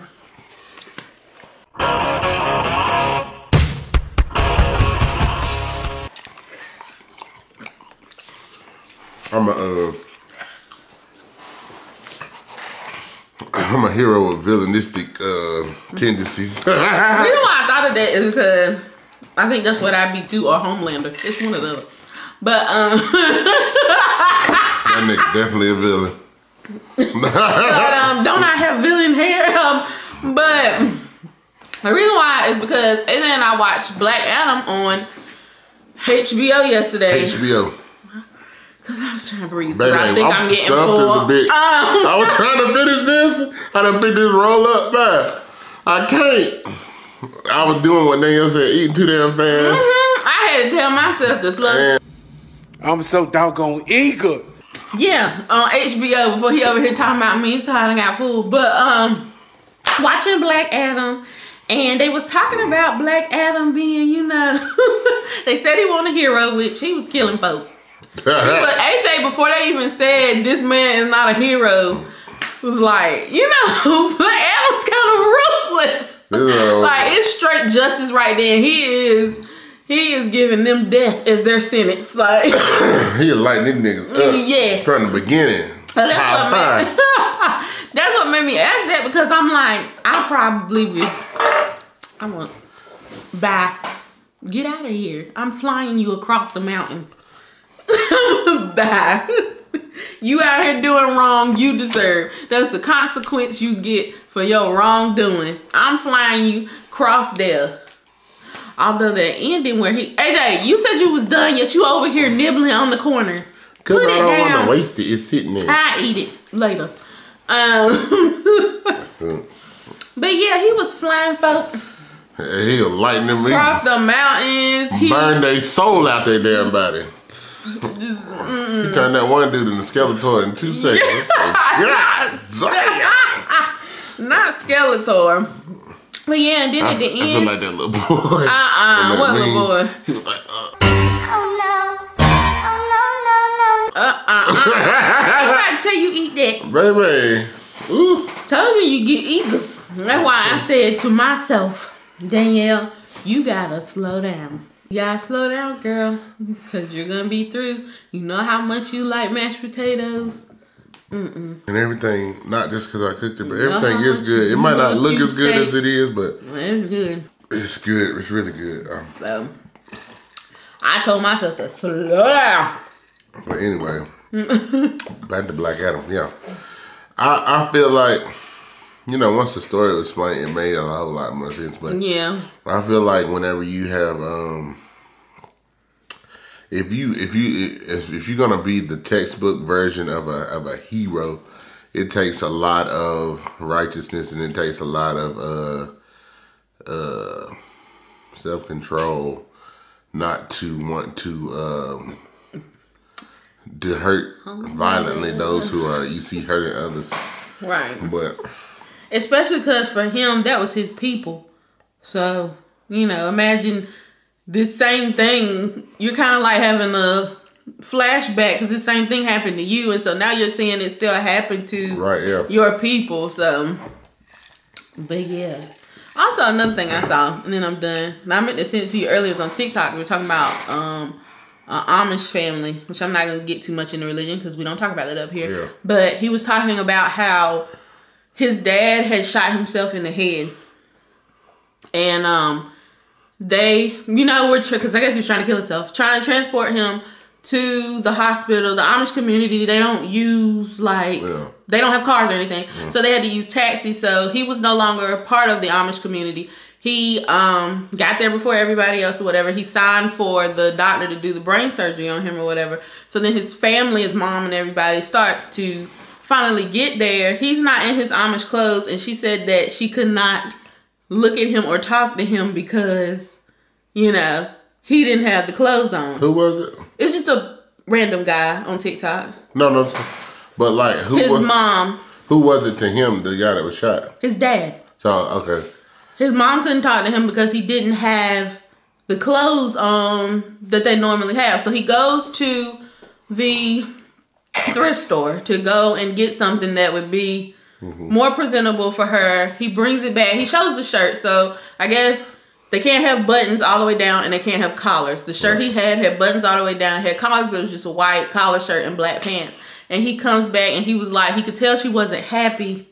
I'm a hero of villainistic tendencies. You know why I thought of that is because I think that's what I'd be too, or Homelander. It's one of the other. But, that nigga definitely a villain. But, don't I have villain hair? But the reason why is because Ada and I watched Black Adam on HBO yesterday. HBO. Cause I was trying to breathe. Baby, I think I'm getting full. I was trying to finish this. I done picked this roll up back. I can't. I was doing what Daniel said, eating too damn fast. Mm-hmm. I had to tell myself to slow. I'm so doggone eager. Yeah, on HBO before he over here talking about me calling out food. But watching Black Adam, and they was talking about Black Adam being, you know, they said he wasn't a hero, which he was killing folk. But AJ, before they even said this man is not a hero, was like, you know, Black Adam's kind of ruthless. Like it's straight justice right there. He is giving them death as their sentence. Like he lighting these niggas up. Yes. From the beginning. That's what made me ask that because I'm like, I probably would. Bye. Get out of here. I'm flying you across the mountains. Bye. You out here doing wrong, you deserve. That's the consequence you get for your wrongdoing. I'm flying you across there. Although that ending where he, AJ, you said you was done, yet you over here nibbling on the corner. Put it down. I don't want to waste it. It's sitting there. I eat it later. But yeah, he was flying, folk. He was lightning me. Across the mountains. He burned their soul out their damn body. Just, he turned that one dude into Skeletor in 2 seconds. Not Skeletor. But yeah, and then at the end, I feel like that little boy. What little boy? He was like, Oh no, I tell you eat that. Baby. Ooh, told you you get eager. That's why I said to myself, Danielle, you gotta slow down. You gotta slow down, girl, because you're gonna be through. You know how much you like mashed potatoes. And everything, not just because I cooked it, but you everything is good. It might not look as good as it is, but it's good. It's good. It's really good. So I told myself to slow down. But anyway, back to Black Adam. Yeah, I feel like, you know, once the story was explained, it made a whole lot more sense. But yeah, I feel like whenever you have, if you're gonna be the textbook version of a hero, it takes a lot of righteousness and it takes a lot of self-control not to want to hurt violently those who are hurting others. Right. But especially because for him, that was his people. So, you know, imagine this same thing. You're kind of like having a flashback because the same thing happened to you. And so now you're seeing it still happen to your people. So, but yeah. Also, another thing I saw, and then I'm done. And I meant to send it to you earlier. It was on TikTok. We were talking about an Amish family, which I'm not going to get too much into religion because we don't talk about that up here. Yeah. But he was talking about how his dad had shot himself in the head. And they, you know, because I guess he was trying to kill himself. Trying to transport him to the hospital. The Amish community, they don't use, like, they don't have cars or anything. So they had to use taxis. So he was no longer a part of the Amish community. He got there before everybody else or whatever. He signed for the doctor to do the brain surgery on him or whatever. So then his family, his mom and everybody starts to finally get there. He's not in his Amish clothes, and she said that she could not look at him or talk to him because, you know, he didn't have the clothes on. Who was it? It's just a random guy on TikTok. No, but like who? His mom. Who was it to him? The guy that was shot. His dad. So okay. His mom couldn't talk to him because he didn't have the clothes on that they normally have. So he goes to the thrift store to go and get something that would be more presentable for her. He brings it back. He shows the shirt. So I guess they can't have buttons all the way down and they can't have collars. The shirt he had buttons all the way down, had collars, but it was just a white collar shirt and black pants. And he comes back and he was like, he could tell she wasn't happy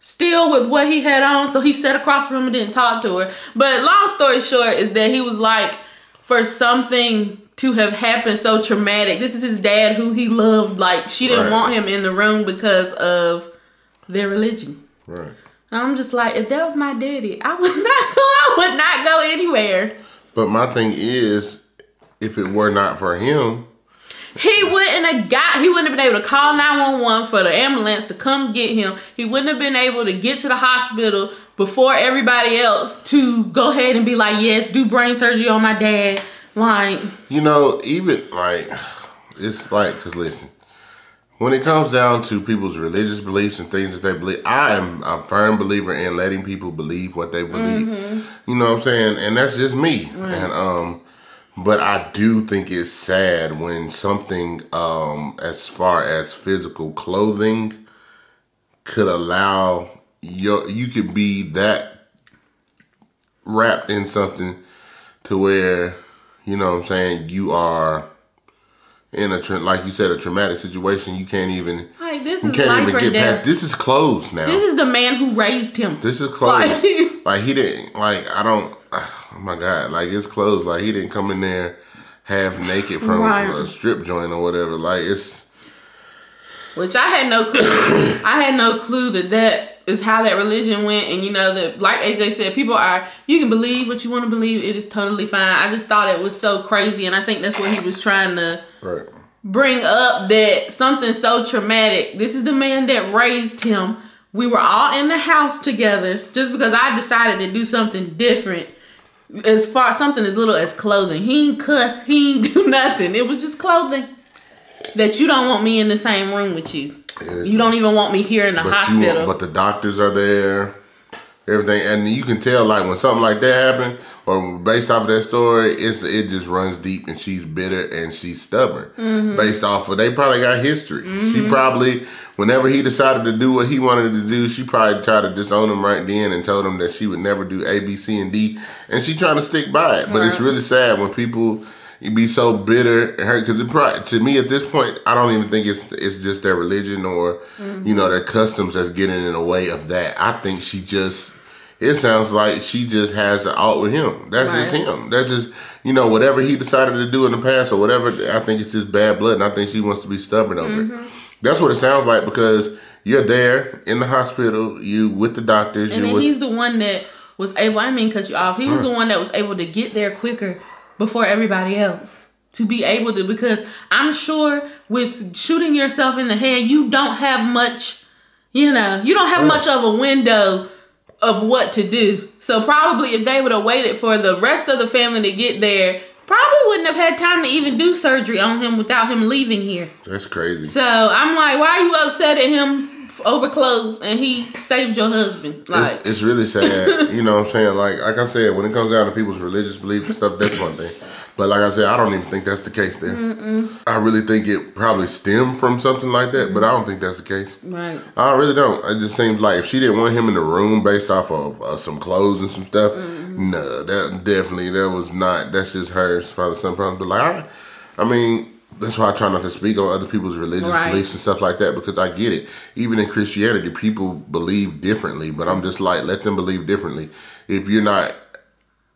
still with what he had on. So he sat across the room and didn't talk to her. But long story short is that he was like, for something to have happened so traumatic. This is his dad who he loved. Like, she didn't want him in the room because of their religion. Right. And I'm just like, if that was my daddy, I would not go anywhere. But my thing is, if it were not for him, he wouldn't have been able to call 911 for the ambulance to come get him. He wouldn't have been able to get to the hospital before everybody else to go ahead and be like, yes, do brain surgery on my dad. Like, you know, even like, it's like, because listen, when it comes down to people's religious beliefs and things that they believe, I am a firm believer in letting people believe what they believe. You know what I'm saying? And that's just me. And but I do think it's sad when something as far as physical clothing could allow you could be that wrapped in something to where, you know what I'm saying, you are in a, like you said, a traumatic situation. You can't even, like, this is life even get past. This is closed now. This is the man who raised him. This is closed. Like, he didn't, like, I don't, oh my God, like his clothes, like he didn't come in there half naked from a strip joint or whatever. Like it's, which I had no clue. I had no clue that that is how that religion went. And you know that, like AJ said, people are, you can believe what you want to believe. It is totally fine. I just thought it was so crazy. And I think that's what he was trying to bring up, that something so traumatic. This is the man that raised him. We were all in the house together. Just because I decided to do something different, as far as something as little as clothing. He ain't cuss. He ain't do nothing. It was just clothing. That you don't want me in the same room with you. Yes. You don't even want me here in the hospital. But the doctors are there. Everything. And you can tell, like, when something like that happened, or based off of that story, it just runs deep, and she's bitter and she's stubborn. Mm-hmm. Based off of, they probably got history. Mm-hmm. She probably, whenever he decided to do what he wanted to do, she probably tried to disown him right then and told him that she would never do A, B, C, and D. And she's trying to stick by it. But it's really sad when people... You'd be so bitter and hurt, because it probably, to me at this point, I don't even think it's just their religion or you know, their customs that's getting in the way of that. I think she just, it sounds like she just has an out with him. That's just him. That's just, you know, whatever he decided to do in the past or whatever. I think it's just bad blood, and I think she wants to be stubborn over it. That's what it sounds like, because you're there in the hospital, you with the doctors, and then he's the one that was able. I mean, cut you off. He was the one that was able to get there quicker. Before everybody else, to be able to, because I'm sure with shooting yourself in the head, you don't have much, you know, you don't have much of a window of what to do. So probably if they would have waited for the rest of the family to get there, probably wouldn't have had time to even do surgery on him without him leaving here. That's crazy. So I'm like, why are you upset at him over clothes and he saved your husband? Like, it's really sad. You know what I'm saying? Like I said, when it comes down to people's religious beliefs and stuff, that's one thing. But like I said, I don't even think that's the case there. I really think it probably stemmed from something like that, but I don't think that's the case. Right. I really don't. It just seems like if she didn't want him in the room based off of some clothes and some stuff, no, that definitely, that was not, that's just hers, probably some problem. But like, I mean, that's why I try not to speak on other people's religious beliefs and stuff like that, because I get it. Even in Christianity, people believe differently, but I'm just like, let them believe differently. If you're not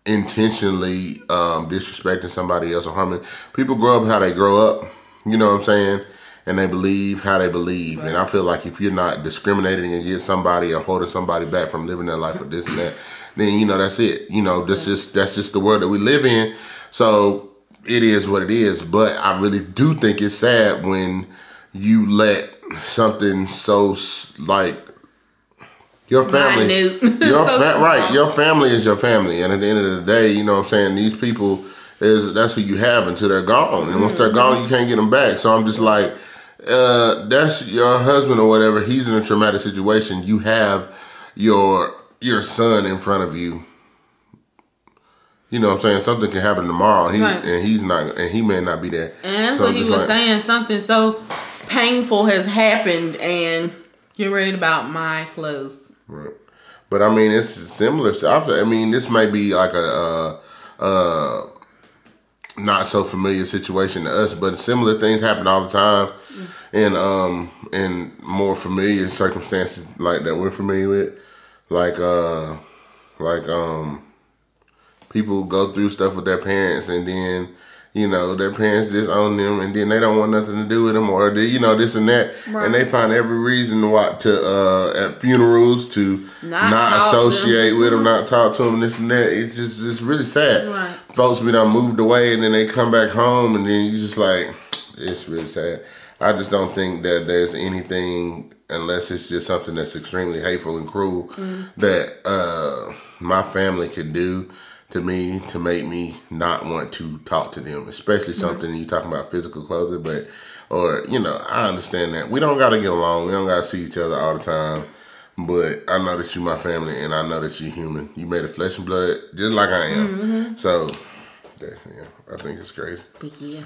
intentionally disrespecting somebody else or harming, people grow up how they grow up, you know what I'm saying? And they believe how they believe. And I feel like if you're not discriminating against somebody or holding somebody back from living their life or this and that, then, you know, that's it. You know, that's just the world that we live in. So it is what it is, but I really do think it's sad when you let something so, like, your family, your family is your family, and at the end of the day, you know what I'm saying, these people, that's who you have until they're gone, and once they're gone, you can't get them back. So I'm just like, that's your husband or whatever, he's in a traumatic situation, you have your son in front of you. You know what I'm saying? Something can happen tomorrow, and he's not, and he may not be there. And that's so what he was like, saying. Something so painful has happened, and you're worried about my clothes. Right, but I mean, it's similar stuff. I mean, this may be like a not so familiar situation to us, but similar things happen all the time, in more familiar circumstances like that we're familiar with, like. People go through stuff with their parents, and then, you know, their parents disown them, and then they don't want nothing to do with them, or, you know, this and that. Right. And they find every reason at funerals to not associate with them, not talk to them, this and that. It's just, it's really sad. Right. Folks be done moved away, and then they come back home, and then you just like, it's really sad. I just don't think that there's anything, unless it's just something that's extremely hateful and cruel, that my family could do to me to make me not want to talk to them, especially something you talking about physical clothing, or, you know, I understand that. We don't got to get along. We don't got to see each other all the time, but I know that you my family, and I know that you human. You made of flesh and blood, just like I am. So, yeah, I think it's crazy. But yeah.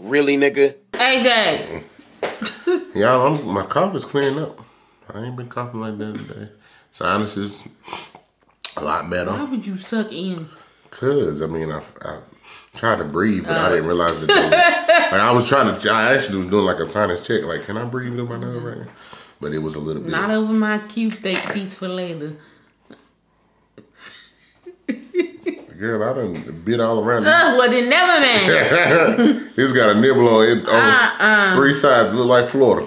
Really, nigga? AJ. Y'all, my cough is clearing up. I ain't been coughing like that today. Sinuses a lot better. Why would you suck in? Cause I mean, I tried to breathe, but I didn't realize that. Like I was trying to, I actually was doing like a sinus check. Like, can I breathe through my nose right now? But it was a little bit. Not over my cube steak piece for later. Girl, I done bit all around. Ugh, well, it never man. It's got a nibble on it on three sides. It look like Florida.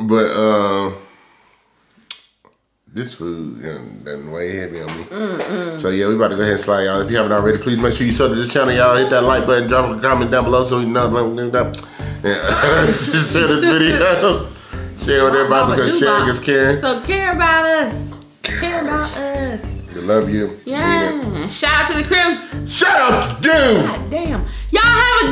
But this food done way heavy on me. So yeah, we about to go ahead and slide y'all. If you haven't already, please make sure you sub to this channel, y'all. Hit that like button, drop a comment down below so we know. Just share this video. Share with everybody because sharing is caring. So care about us. Care about us. We love you. Yeah. Shout out to the crew. Shout out to you. God damn. Y'all have a